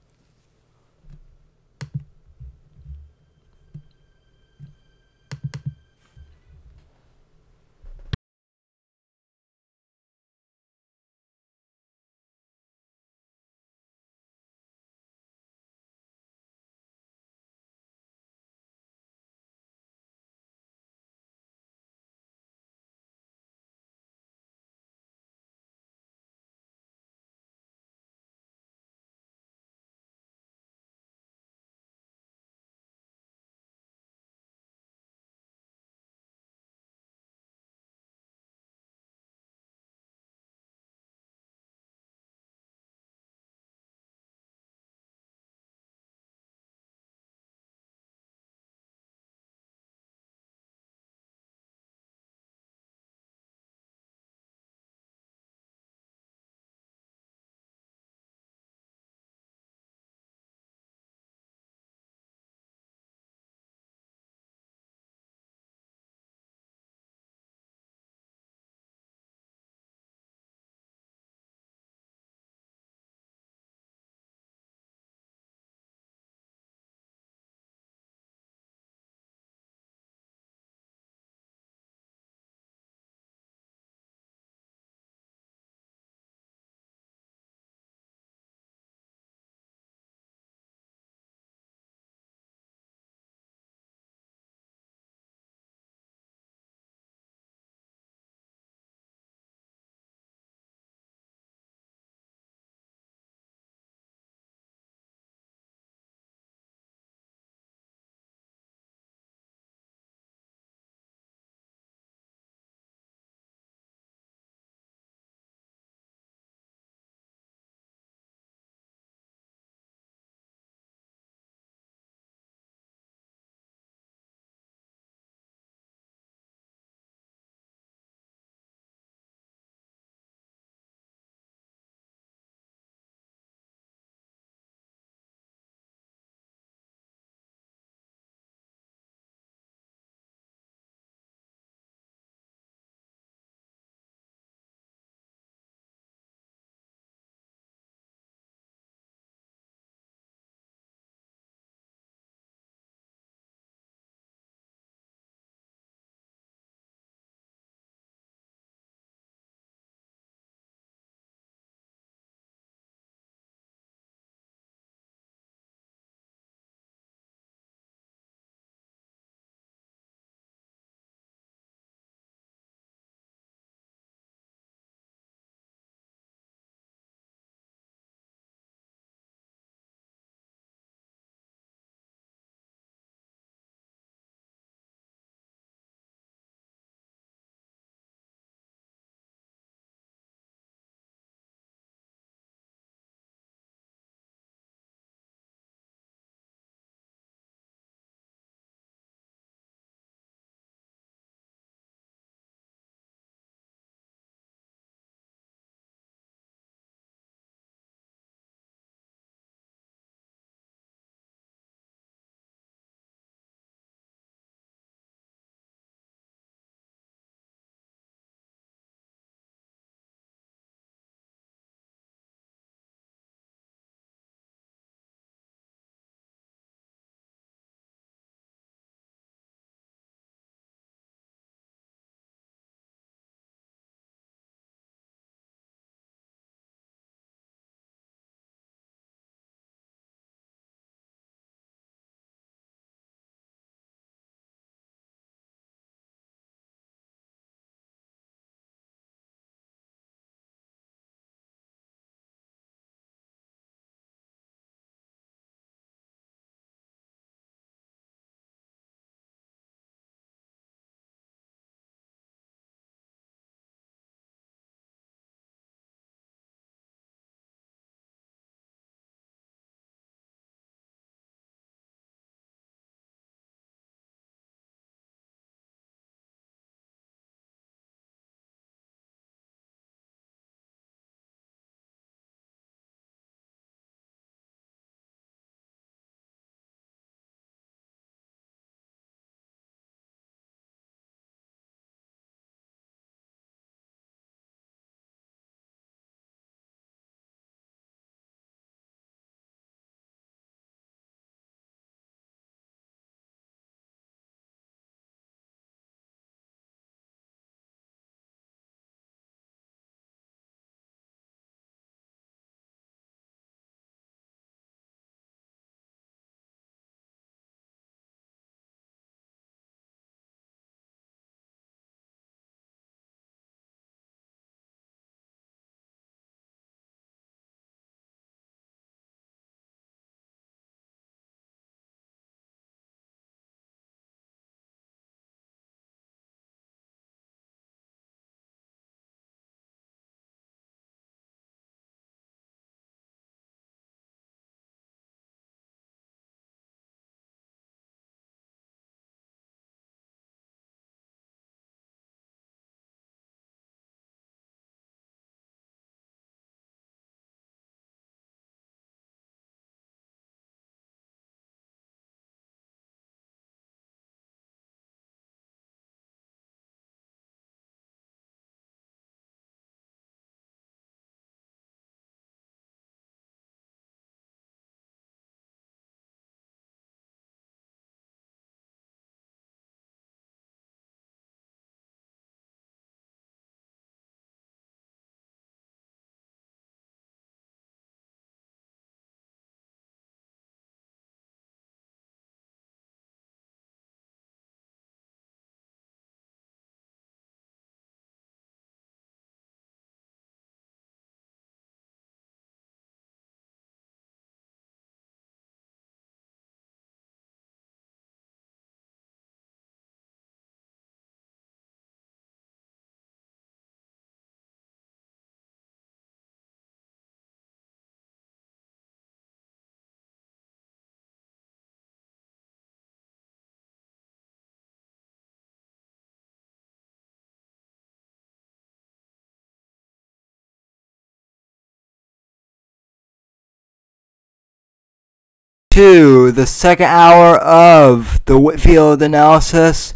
to the second hour of the Whitfield Analysis.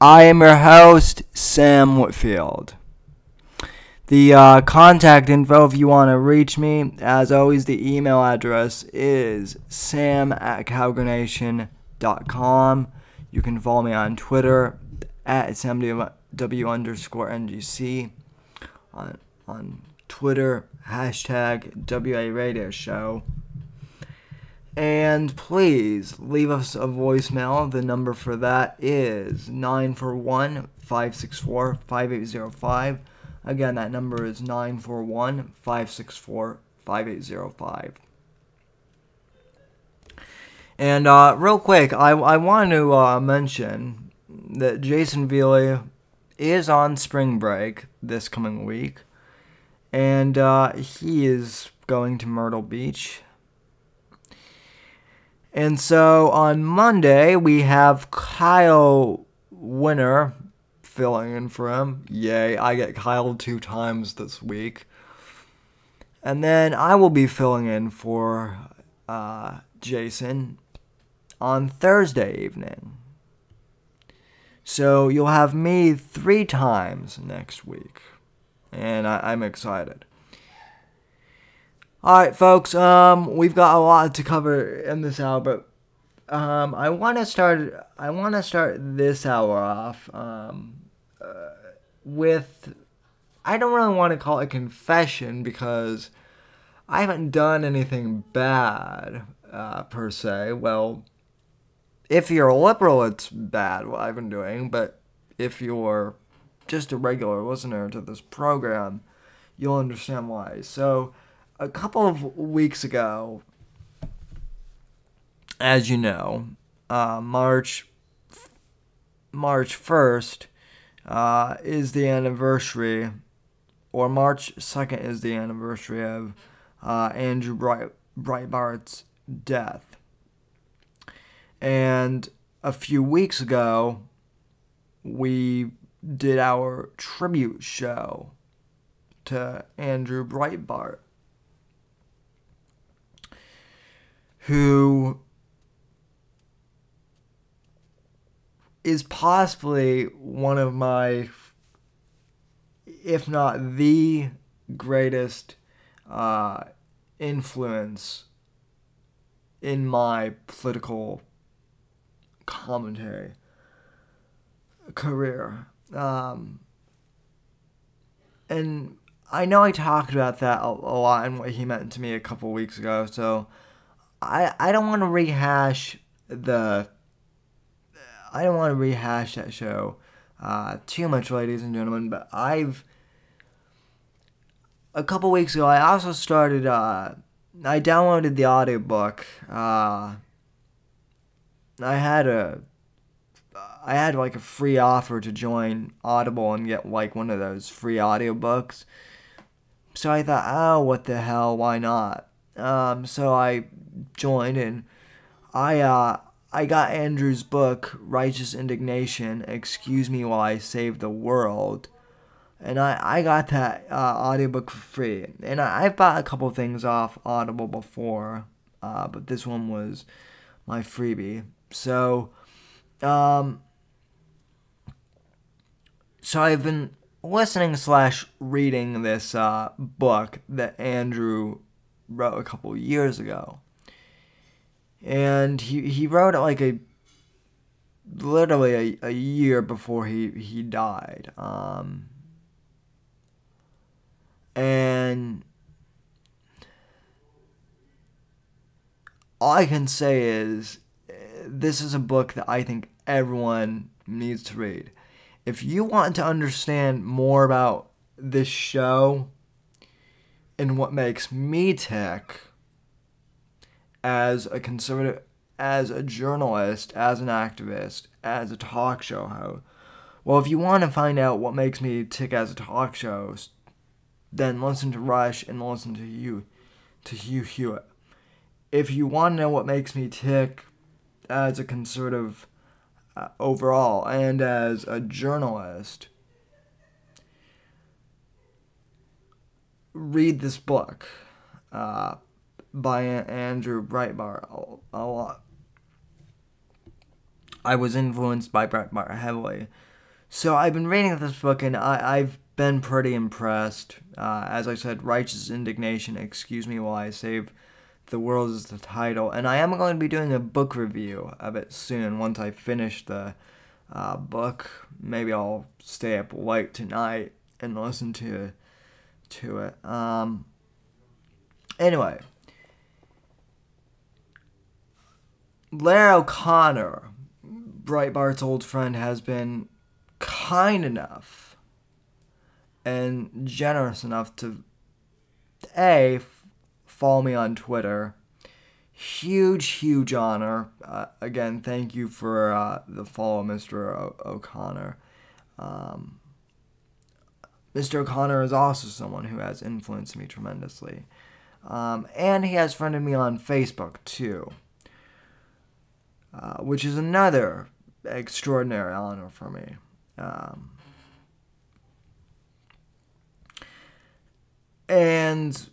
I am your host, Sam Whitfield. The contact info, if you want to reach me, as always, the email address is sam@cowgernation.com. You can follow me on Twitter at SamW underscore NGC. On Twitter, hashtag WA Radio Show. And please leave us a voicemail. The number for that is 941-564-5805. Again, that number is 941-564-5805. And real quick, I want to mention that Jason Veley is on spring break this coming week. And he is going to Myrtle Beach. And so on Monday, we have Kyle Winner filling in for him. Yay, I get Kyle 2 times this week. And then I will be filling in for Jason on Thursday evening. So you'll have me 3 times next week. And I'm excited. Alright, folks, we've got a lot to cover in this hour, but I want to start this hour off with, I don't really want to call it a confession, because I haven't done anything bad, per se. Well, if you're a liberal, it's bad what I've been doing, but if you're just a regular listener to this program, you'll understand why. So, a couple of weeks ago, as you know, March 1st is the anniversary, or March 2nd is the anniversary of Andrew Breitbart's death. And a few weeks ago, we did our tribute show to Andrew Breitbart, who is possibly one of my, if not the greatest influence in my political commentary career. And I know I talked about that a lot and what he meant to me a couple weeks ago, so I don't want to rehash that show too much, ladies and gentlemen, but a couple weeks ago, I also started, I downloaded the audiobook. I had like a free offer to join Audible and get like one of those free audiobooks. So I thought, oh, what the hell, why not? So I joined, and I got Andrew's book, Righteous Indignation, Excuse Me While I Save the World, and I got that audiobook for free, and I've bought a couple things off Audible before, but this one was my freebie. So, so I've been listening / reading this book that Andrew wrote a couple years ago, and he wrote it like literally a year before he died, and all I can say is this is a book that I think everyone needs to read. If you want to understand more about this show and what makes me tick as a conservative, as a journalist, as an activist, as a talk show host, well, if you want to find out what makes me tick as a talk show, then listen to Rush and listen to Hugh Hewitt. If you want to know what makes me tick as a conservative overall and as a journalist, read this book. by Andrew Breitbart a lot. I was influenced by Breitbart heavily. So I've been reading this book, and I've been pretty impressed. As I said, Righteous Indignation, Excuse Me While I Save the World is the title. And I am going to be doing a book review of it soon. Once I finish the book, maybe I'll stay up late tonight and listen to it. Anyway. Larry O'Connor, Breitbart's old friend, has been kind enough and generous enough to follow me on Twitter. Huge honor. Again, thank you for the follow, Mr. O'Connor. Mr. O'Connor is also someone who has influenced me tremendously, and he has friended me on Facebook too, which is another extraordinary honor for me. And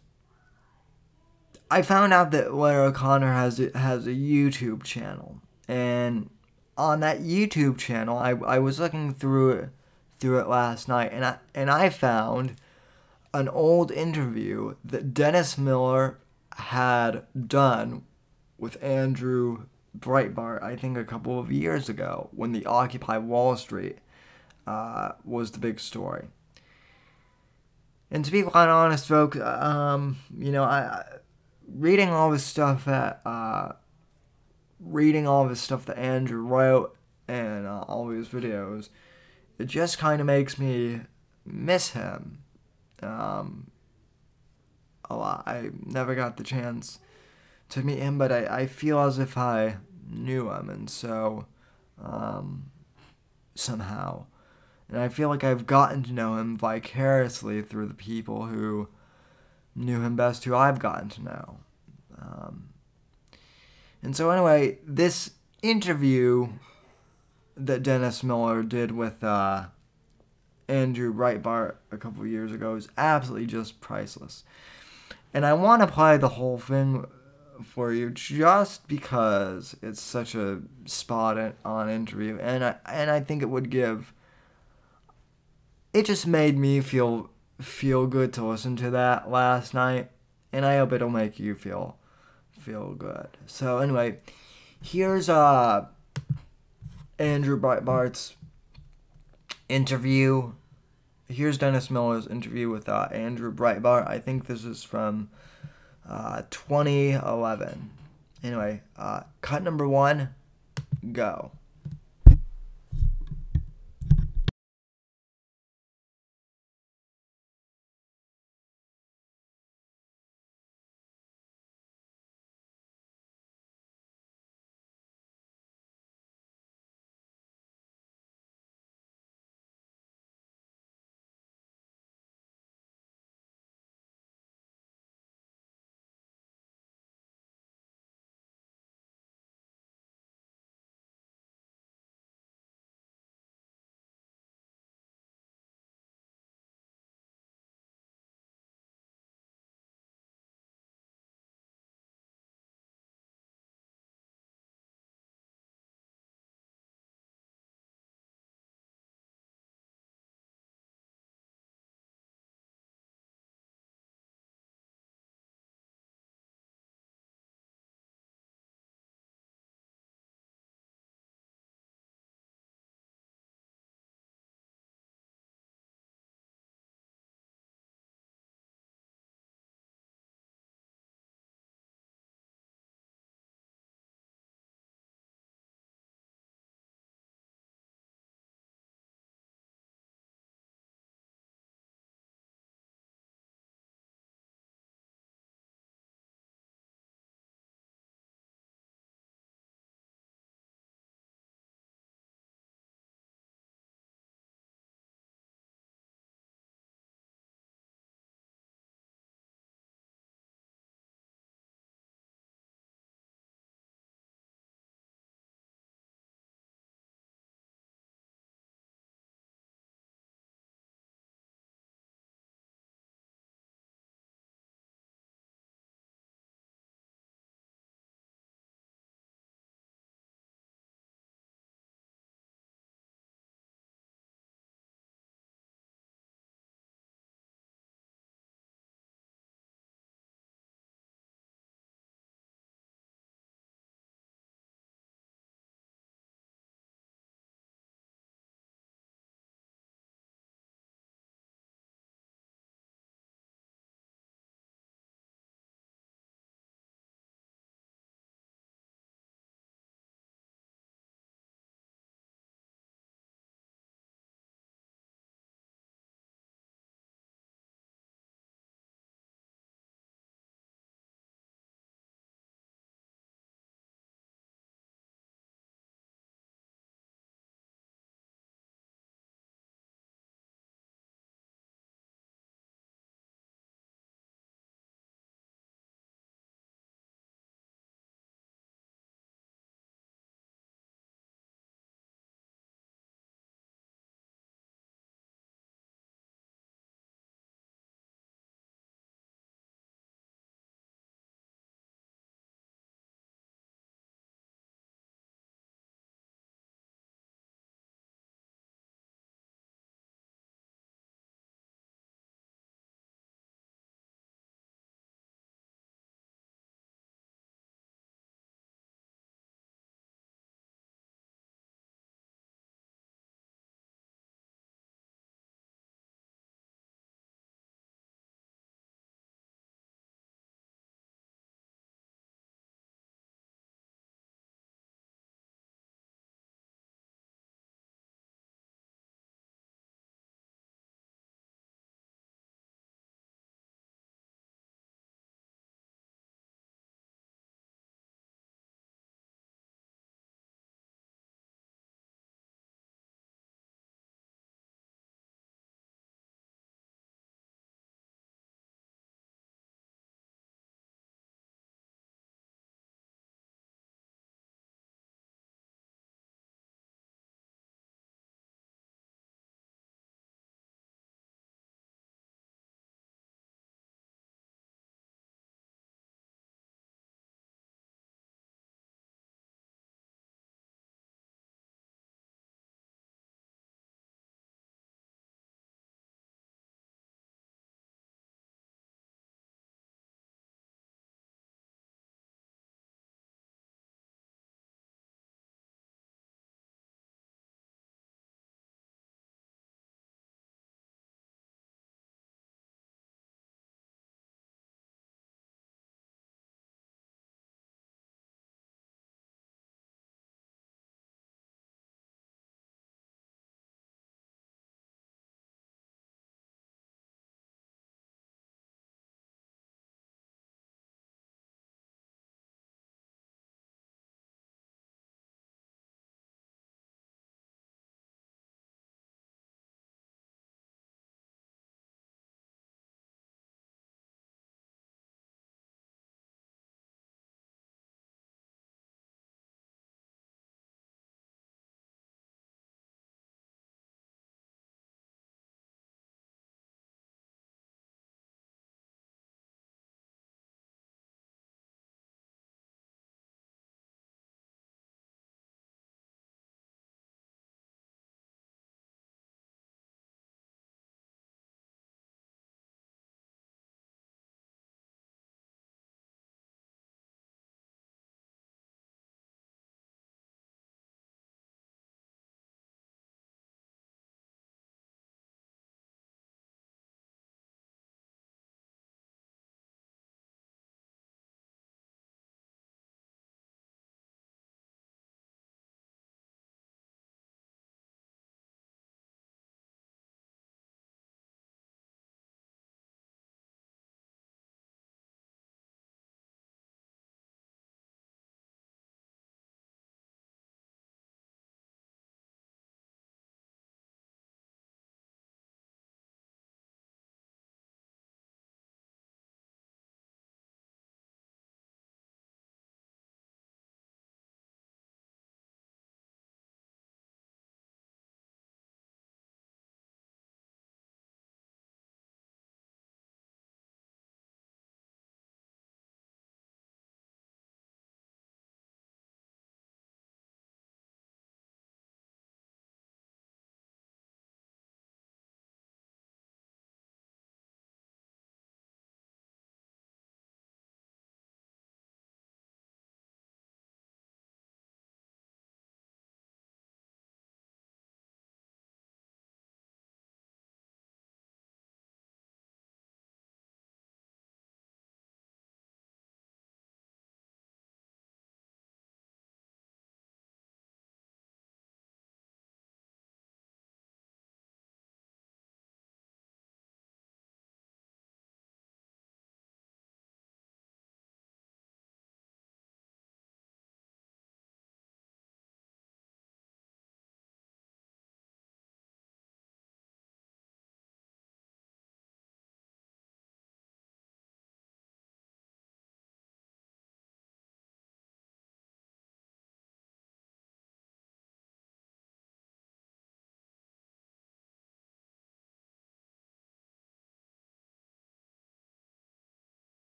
I found out that Larry O'Connor has a YouTube channel, and on that YouTube channel, I was looking through it last night, and I found an old interview that Dennis Miller had done with Andrew Breitbart, I think a couple of years ago, when the Occupy Wall Street was the big story. And to be quite honest, folks, you know, reading all this stuff that that Andrew wrote, and all these videos, it just kind of makes me miss him a lot. I never got the chance to meet him, but I feel as if I knew him, and so somehow, and I feel like I've gotten to know him vicariously through the people who knew him best, who I've gotten to know. And so anyway, this interview that Dennis Miller did with Andrew Breitbart a couple of years ago is absolutely just priceless. And I want to play the whole thing for you just because it's such a spot-on interview, and I think it would give... It just made me feel good to listen to that last night, and I hope it'll make you feel good. So anyway, here's Andrew Breitbart's interview. Here's Dennis Miller's interview with Andrew Breitbart. I think this is from 2011. Anyway, cut number one, go.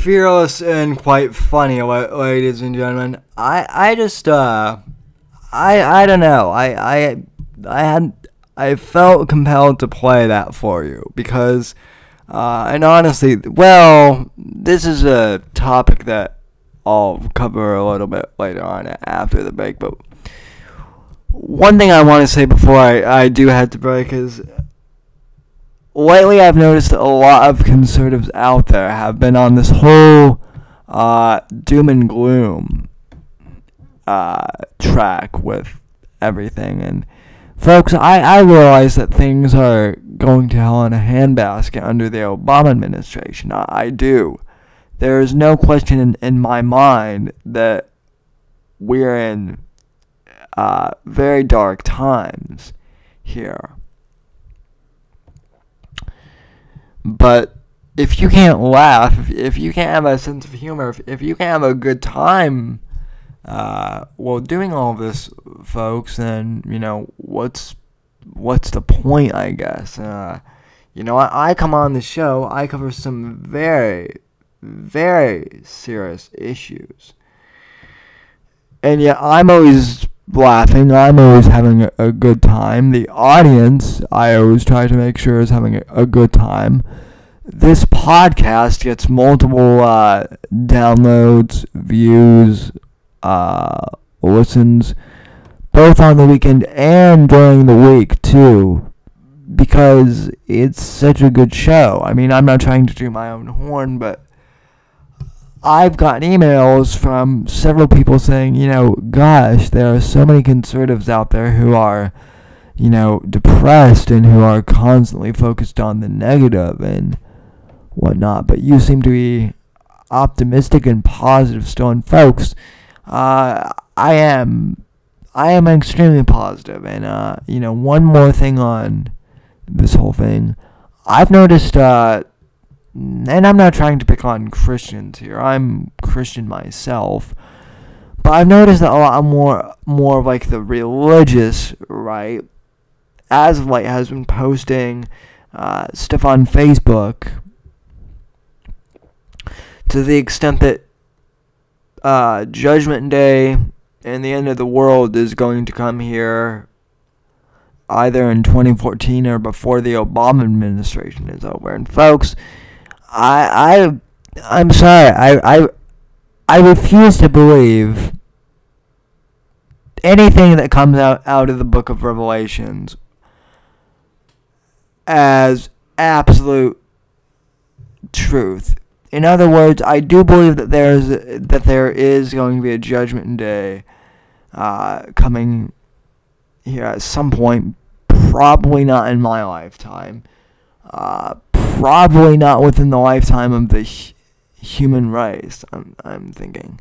fearless and quite funny, ladies and gentlemen. I just don't know. I felt compelled to play that for you because, and honestly, well, this is a topic that I'll cover a little bit later on after the break, but one thing I want to say before I do have to break is lately I've noticed a lot of conservatives out there have been on this whole doom and gloom track with everything. And folks, I realize that things are going to hell in a handbasket under the Obama administration. I do. There is no question in my mind that we're in very dark times here. But if you can't laugh, if you can't have a sense of humor, if you can't have a good time while doing all this, folks, then, you know, what's the point, I guess? You know, I come on the show, I cover some very, very serious issues. And yet I'm always laughing, I'm always having a good time. The audience, I always try to make sure, is having a good time. This podcast gets multiple downloads, views, listens, both on the weekend and during the week too, because it's such a good show. I mean, I'm not trying to do my own horn, but I've gotten emails from several people saying, you know, gosh, there are so many conservatives out there who are, you know, depressed and who are constantly focused on the negative and whatnot, but you seem to be optimistic and positive still. And folks, I am extremely positive. And, you know, one more thing on this whole thing. I've noticed, and I'm not trying to pick on Christians here, I'm Christian myself, but I've noticed that a lot more of like the religious right as of late has been posting stuff on Facebook to the extent that Judgment Day and the end of the world is going to come here either in 2014 or before the Obama administration is over. And folks, I'm sorry. I refuse to believe anything that comes out of the Book of Revelations as absolute truth. In other words, I do believe that there is going to be a judgment day coming here at some point. Probably not in my lifetime. Probably not within the lifetime of the human race, I'm thinking.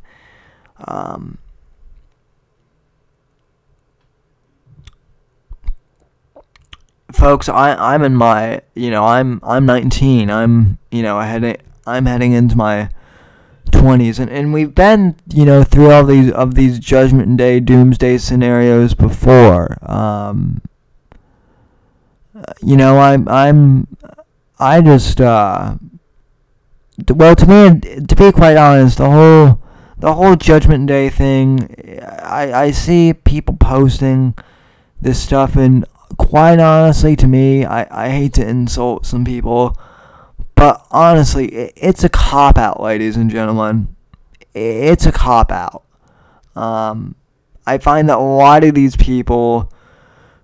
Folks, I'm in my, you know, I'm 19. I'm, you know, I'm heading into my 20s, and we've been, you know, through all these of these Judgment Day, Doomsday scenarios before. You know, well, to me, to be quite honest, the whole Judgment Day thing, I see people posting this stuff, and quite honestly, to me, I hate to insult some people, but honestly, it's a cop-out, ladies and gentlemen. It's a cop-out. I find that a lot of these people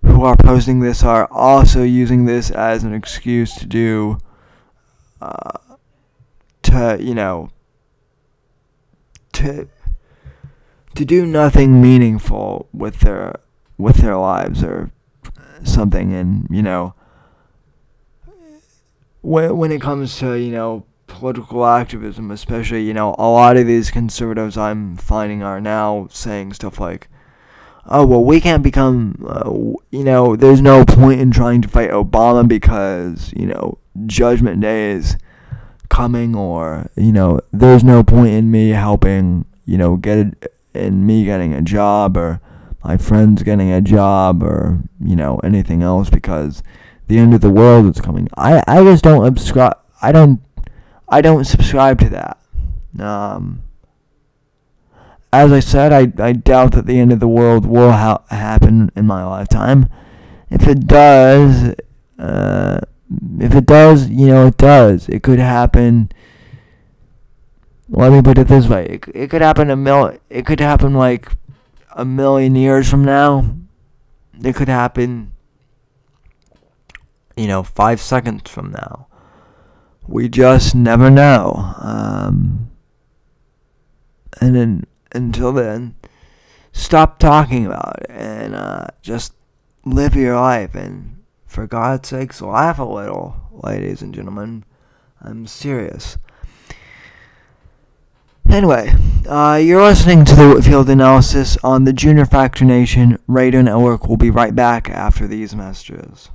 who are posting this are also using this as an excuse to do, to do nothing meaningful with their lives or something. And, you know, when it comes to, you know, political activism, especially, you know, a lot of these conservatives I'm finding are now saying stuff like, oh, well, we can't become, you know, there's no point in trying to fight Obama because, you know, Judgment Day is coming, or, you know, there's no point in me helping, you know, getting a job, or my friends getting a job, or, you know, anything else, because the end of the world is coming. I just don't subscribe to that. As I said, I doubt that the end of the world will happen in my lifetime. If it does, you know, it does. It could happen. Let me put it this way: it could happen It could happen like a million years from now. It could happen, you know, 5 seconds from now. We just never know. And then, until then, stop talking about it and just live your life. And for God's sakes, laugh a little, ladies and gentlemen. I'm serious. Anyway, you're listening to the Whitfield Analysis on the Junior Factor Nation Radio Network. We'll be right back after these messages.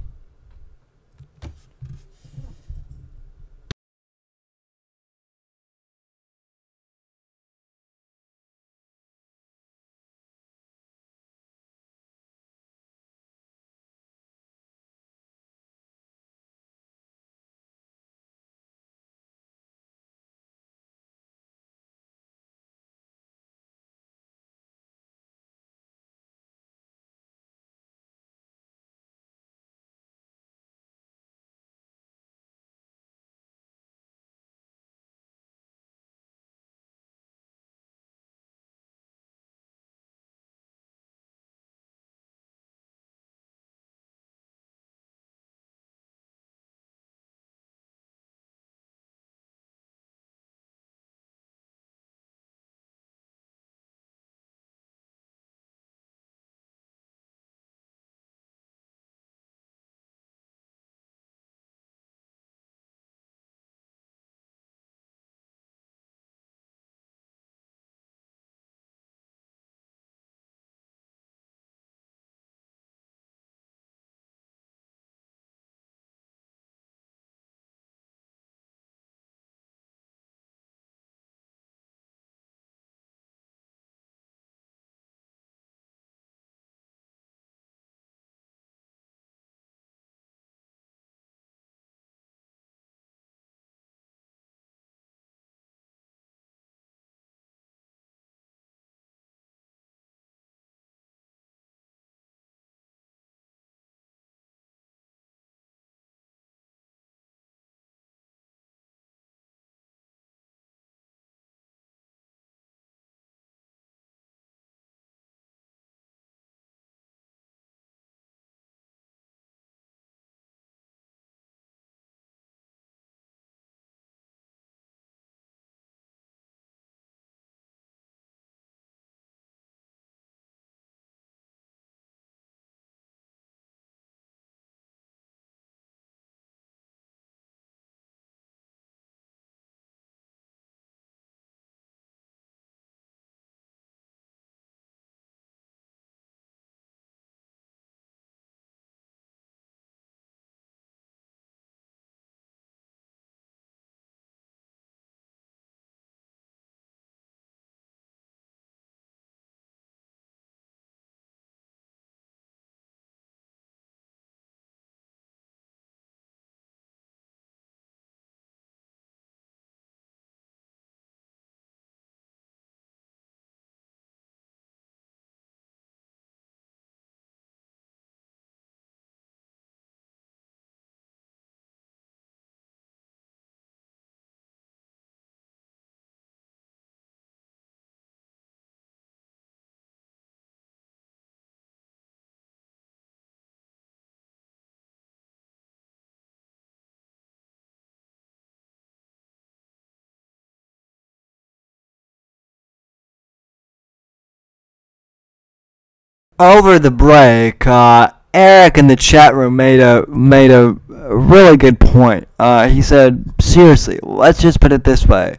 Over the break, Eric in the chat room made a really good point. He said, seriously, let's just put it this way.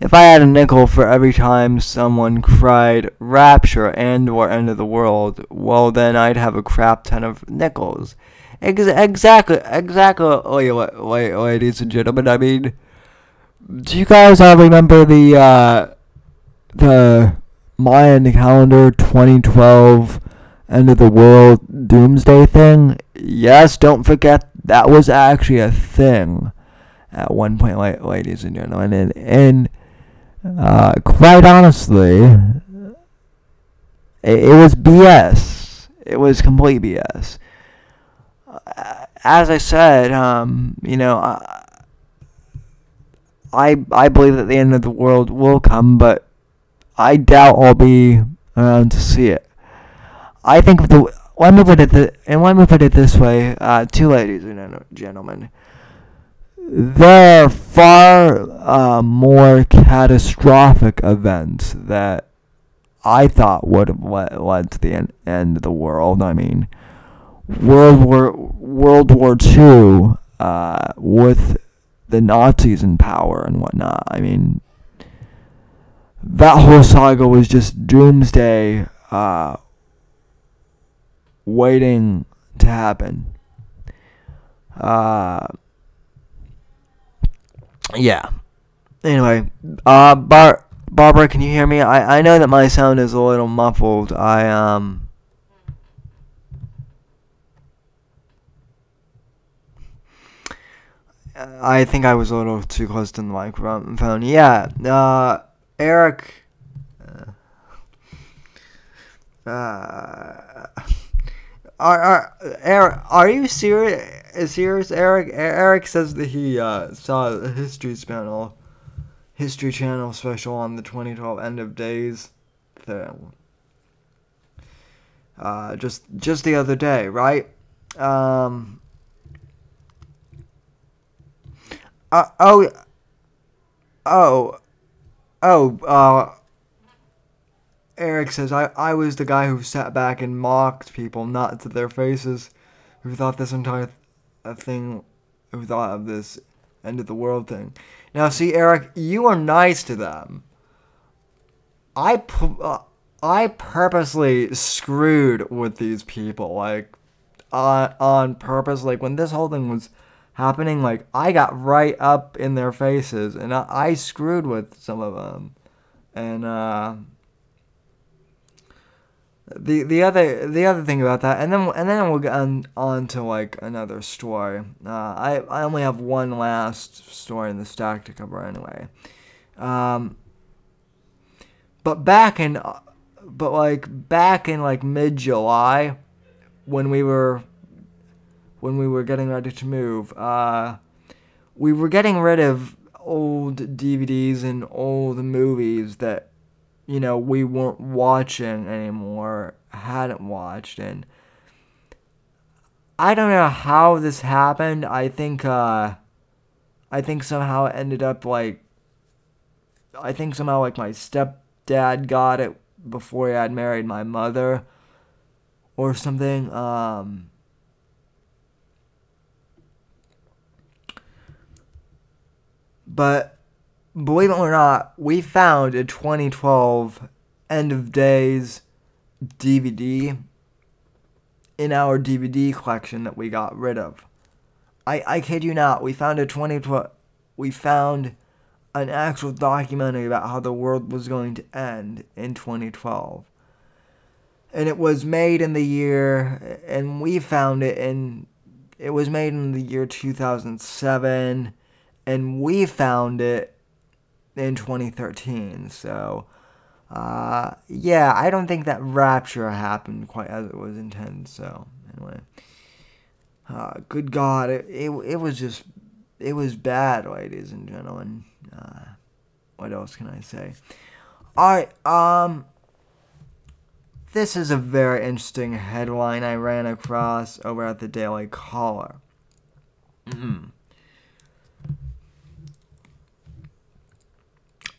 If I had a nickel for every time someone cried rapture and or end of the world, well then I'd have a crap ton of nickels. Exactly, ladies and gentlemen. I mean, do you guys all remember the Mayan calendar 2012 end of the world doomsday thing? Yes, don't forget that was actually a thing at one point, ladies and gentlemen. And Quite honestly, it was BS. It was complete BS. As I said, you know, I believe that the end of the world will come, but I doubt I'll be around to see it. I think the one movement did it this way, two ladies and gentlemen. There are far more catastrophic events that I thought would have led to the end of the world. I mean, World War II with the Nazis in power and whatnot. I mean, that whole saga was just doomsday waiting to happen. Yeah. Anyway, Barbara, can you hear me? I know that my sound is a little muffled. I think I was a little too close to the microphone. Yeah. Eric. Are you serious, Eric? Eric says that he saw a History Channel special on the 2012 End of Days thing. Just the other day, right? Eric says, I was the guy who sat back and mocked people, not to their faces, who thought this entire thing, who thought of this end of the world thing. Now, see, Eric, you are nice to them. I purposely screwed with these people, like, on purpose. Like, when this whole thing was happening, like, I got right up in their faces, and I screwed with some of them, and, the other thing about that, and then we'll get on to, like, another story. I only have one last story in the stack to cover anyway. But back in mid-July, when we were getting ready to move, we were getting rid of old DVDs and old movies that, you know, we weren't watching anymore, hadn't watched, and I don't know how this happened. I think somehow it ended up, like, my stepdad got it before he had married my mother, or something. But believe it or not, we found a 2012 End of Days DVD in our DVD collection that we got rid of. I kid you not, we found a 2012. We found an actual documentary about how the world was going to end in 2012, and it was made in the year. And we found it, and it was made in the year 2007, and we found it in 2013, so, yeah, I don't think that rapture happened quite as it was intended, so, anyway, good God, it was just, it was bad, ladies and gentlemen. What else can I say? Alright, this is a very interesting headline I ran across over at the Daily Caller.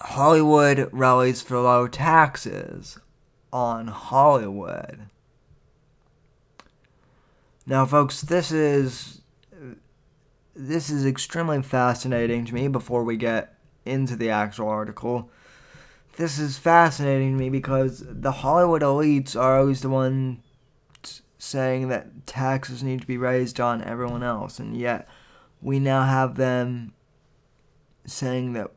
Hollywood rallies for low taxes on Hollywood. Now, folks, this is extremely fascinating to me. Before we get into the actual article, this is fascinating to me because the Hollywood elites are always the ones saying that taxes need to be raised on everyone else, and yet we now have them saying that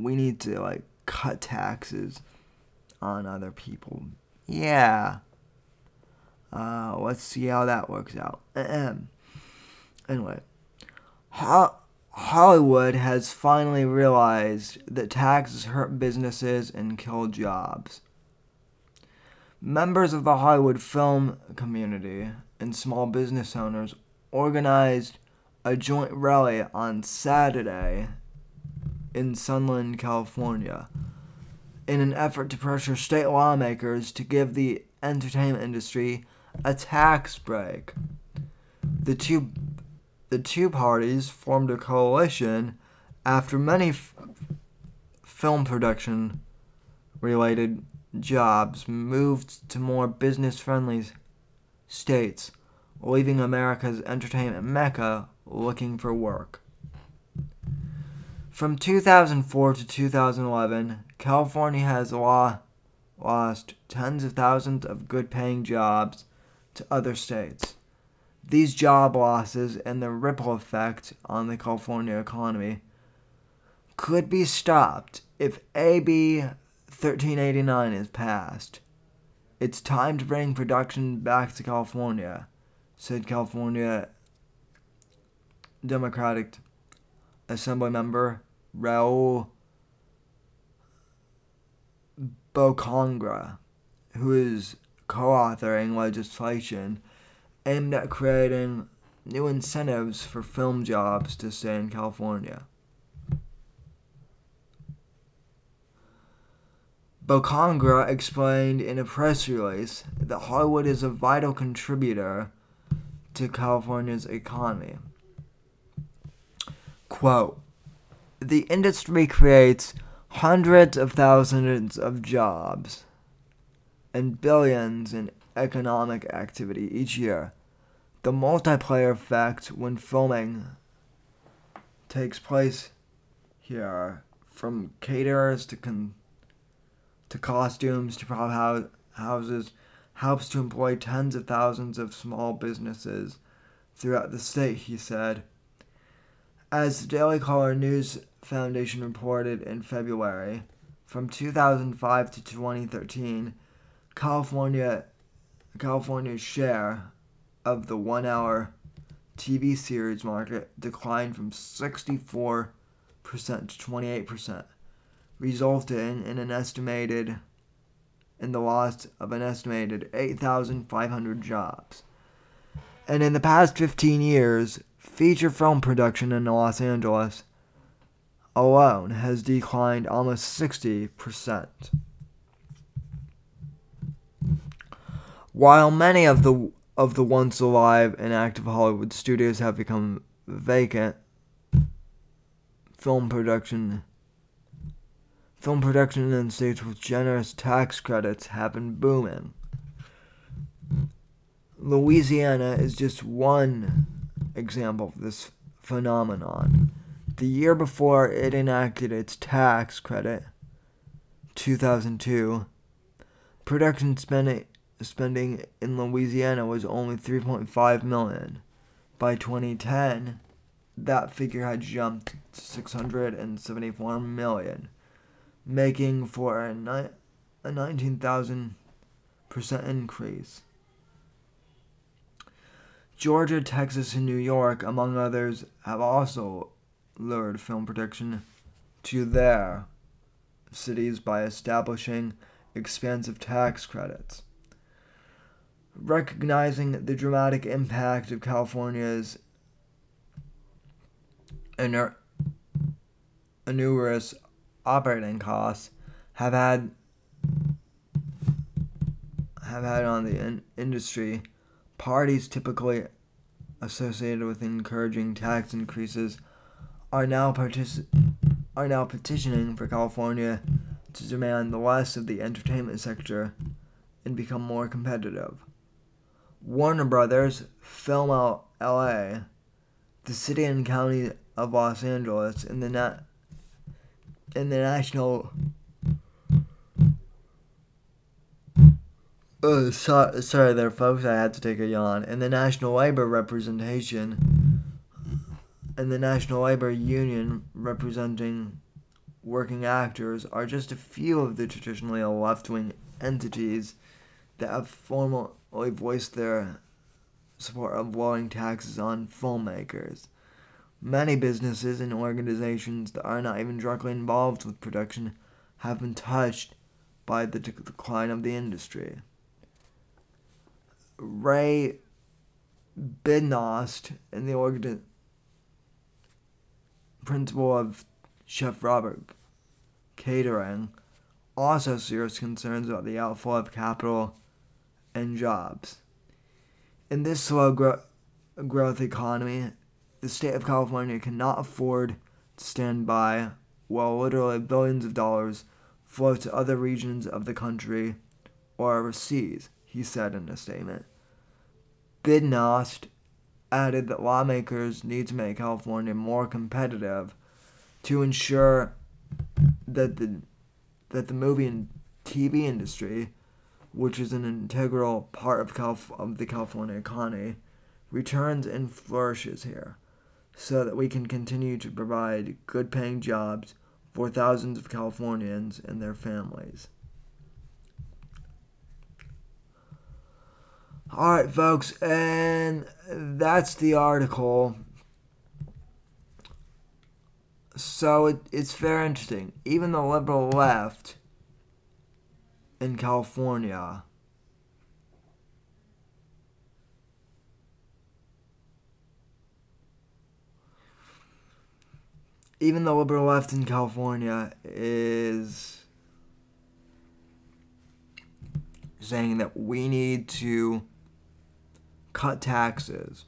we need to, like, cut taxes on other people. Yeah. Let's see how that works out. Anyway. Ho- Hollywood has finally realized that taxes hurt businesses and kill jobs. Members of the Hollywood film community and small business owners organized a joint rally on Saturday in Sunland, California, in an effort to pressure state lawmakers to give the entertainment industry a tax break. The two parties formed a coalition after many film production-related jobs moved to more business-friendly states, leaving America's entertainment mecca looking for work. From 2004 to 2011, California has lost tens of thousands of good-paying jobs to other states. These job losses and the ripple effect on the California economy could be stopped if AB 1389 is passed. It's time to bring production back to California, said California Democratic Assemblymember Raul Bocongra, who is co-authoring legislation aimed at creating new incentives for film jobs to stay in California. Bocongra explained in a press release that Hollywood is a vital contributor to California's economy. Quote, "The industry creates hundreds of thousands of jobs and billions in economic activity each year. The multiplier effect when filming takes place here, from caterers to costumes to prop houses, helps to employ tens of thousands of small businesses throughout the state," he said. As the Daily Caller News Foundation reported in February, from 2005 to 2013, California's share of the one-hour TV series market declined from 64% to 28%, resulting in the loss of an estimated 8,500 jobs. And in the past 15 years, feature film production in Los Angeles alone has declined almost 60%. While many of the once alive and active Hollywood studios have become vacant, film production in states with generous tax credits have been booming. Louisiana is just one example of this phenomenon. The year before it enacted its tax credit, 2002, production spending in Louisiana was only $3.5 million. By 2010, that figure had jumped to $674 million, making for a 19,000% increase. Georgia, Texas, and New York, among others, have also lured film production to their cities by establishing expansive tax credits. Recognizing the dramatic impact of California's enormous operating costs have had on the industry, parties typically associated with encouraging tax increases are now petitioning for California to demand less of the entertainment sector and become more competitive. Warner Brothers, Film LA, the city and county of Los Angeles, and the National sorry there folks, I had to take a yawn. And the National Labor Union representing working actors are just a few of the traditionally left-wing entities that have formally voiced their support of lowering taxes on filmmakers. Many businesses and organizations that are not even directly involved with production have been touched by the decline of the industry. Ray Bidnost and the principal of Chef Robert Catering also serious concerns about the outflow of capital and jobs. In this slow growth economy, the state of California cannot afford to stand by while literally billions of dollars flow to other regions of the country or overseas, he said in a statement. Bidnost added that lawmakers need to make California more competitive to ensure that the movie and TV industry, which is an integral part of the California economy, returns and flourishes here, so that we can continue to provide good-paying jobs for thousands of Californians and their families. Alright, folks, and that's the article. So it's very interesting. Even the liberal left in California is saying that we need to cut taxes.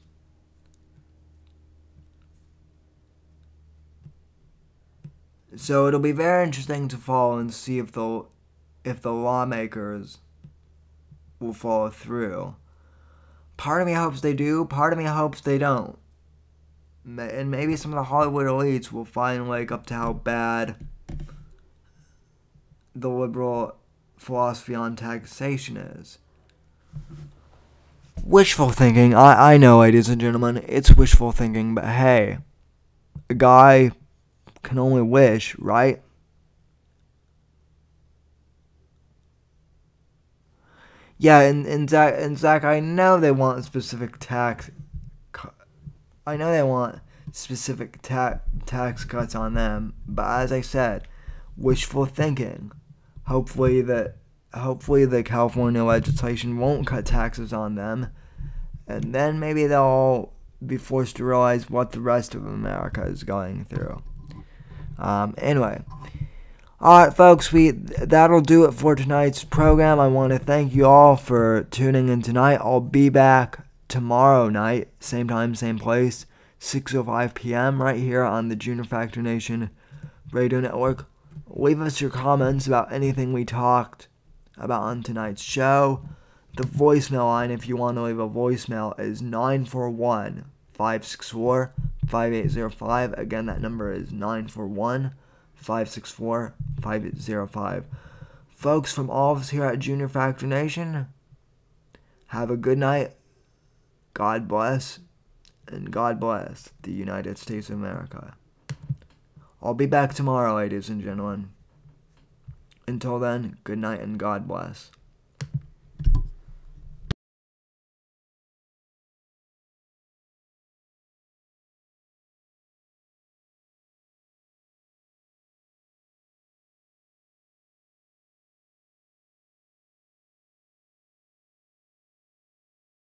So it'll be very interesting to follow and see if the lawmakers will follow through. Part of me hopes they do, part of me hopes they don't. And maybe some of the Hollywood elites will finally wake up to how bad the liberal philosophy on taxation is. Wishful thinking, I know, ladies and gentlemen, it's wishful thinking, but hey, a guy can only wish, right? Yeah, and Zach, I know they want specific tax cuts on them, but as I said, wishful thinking. Hopefully the California legislation won't cut taxes on them, and then maybe they'll all be forced to realize what the rest of America is going through. Anyway, all right, folks, that'll do it for tonight's program. I want to thank you all for tuning in tonight. I'll be back tomorrow night, same time, same place, 6:05 p.m. right here on the Junior Factor Nation Radio Network. Leave us your comments about anything we talked about on tonight's show. The voicemail line, if you want to leave a voicemail, is 941-564-5805. Again, that number is 941-564-5805. Folks, from all of us here at Junior Factor Nation, have a good night. God bless, and God bless the United States of America. I'll be back tomorrow, ladies and gentlemen. Until then, good night and God bless.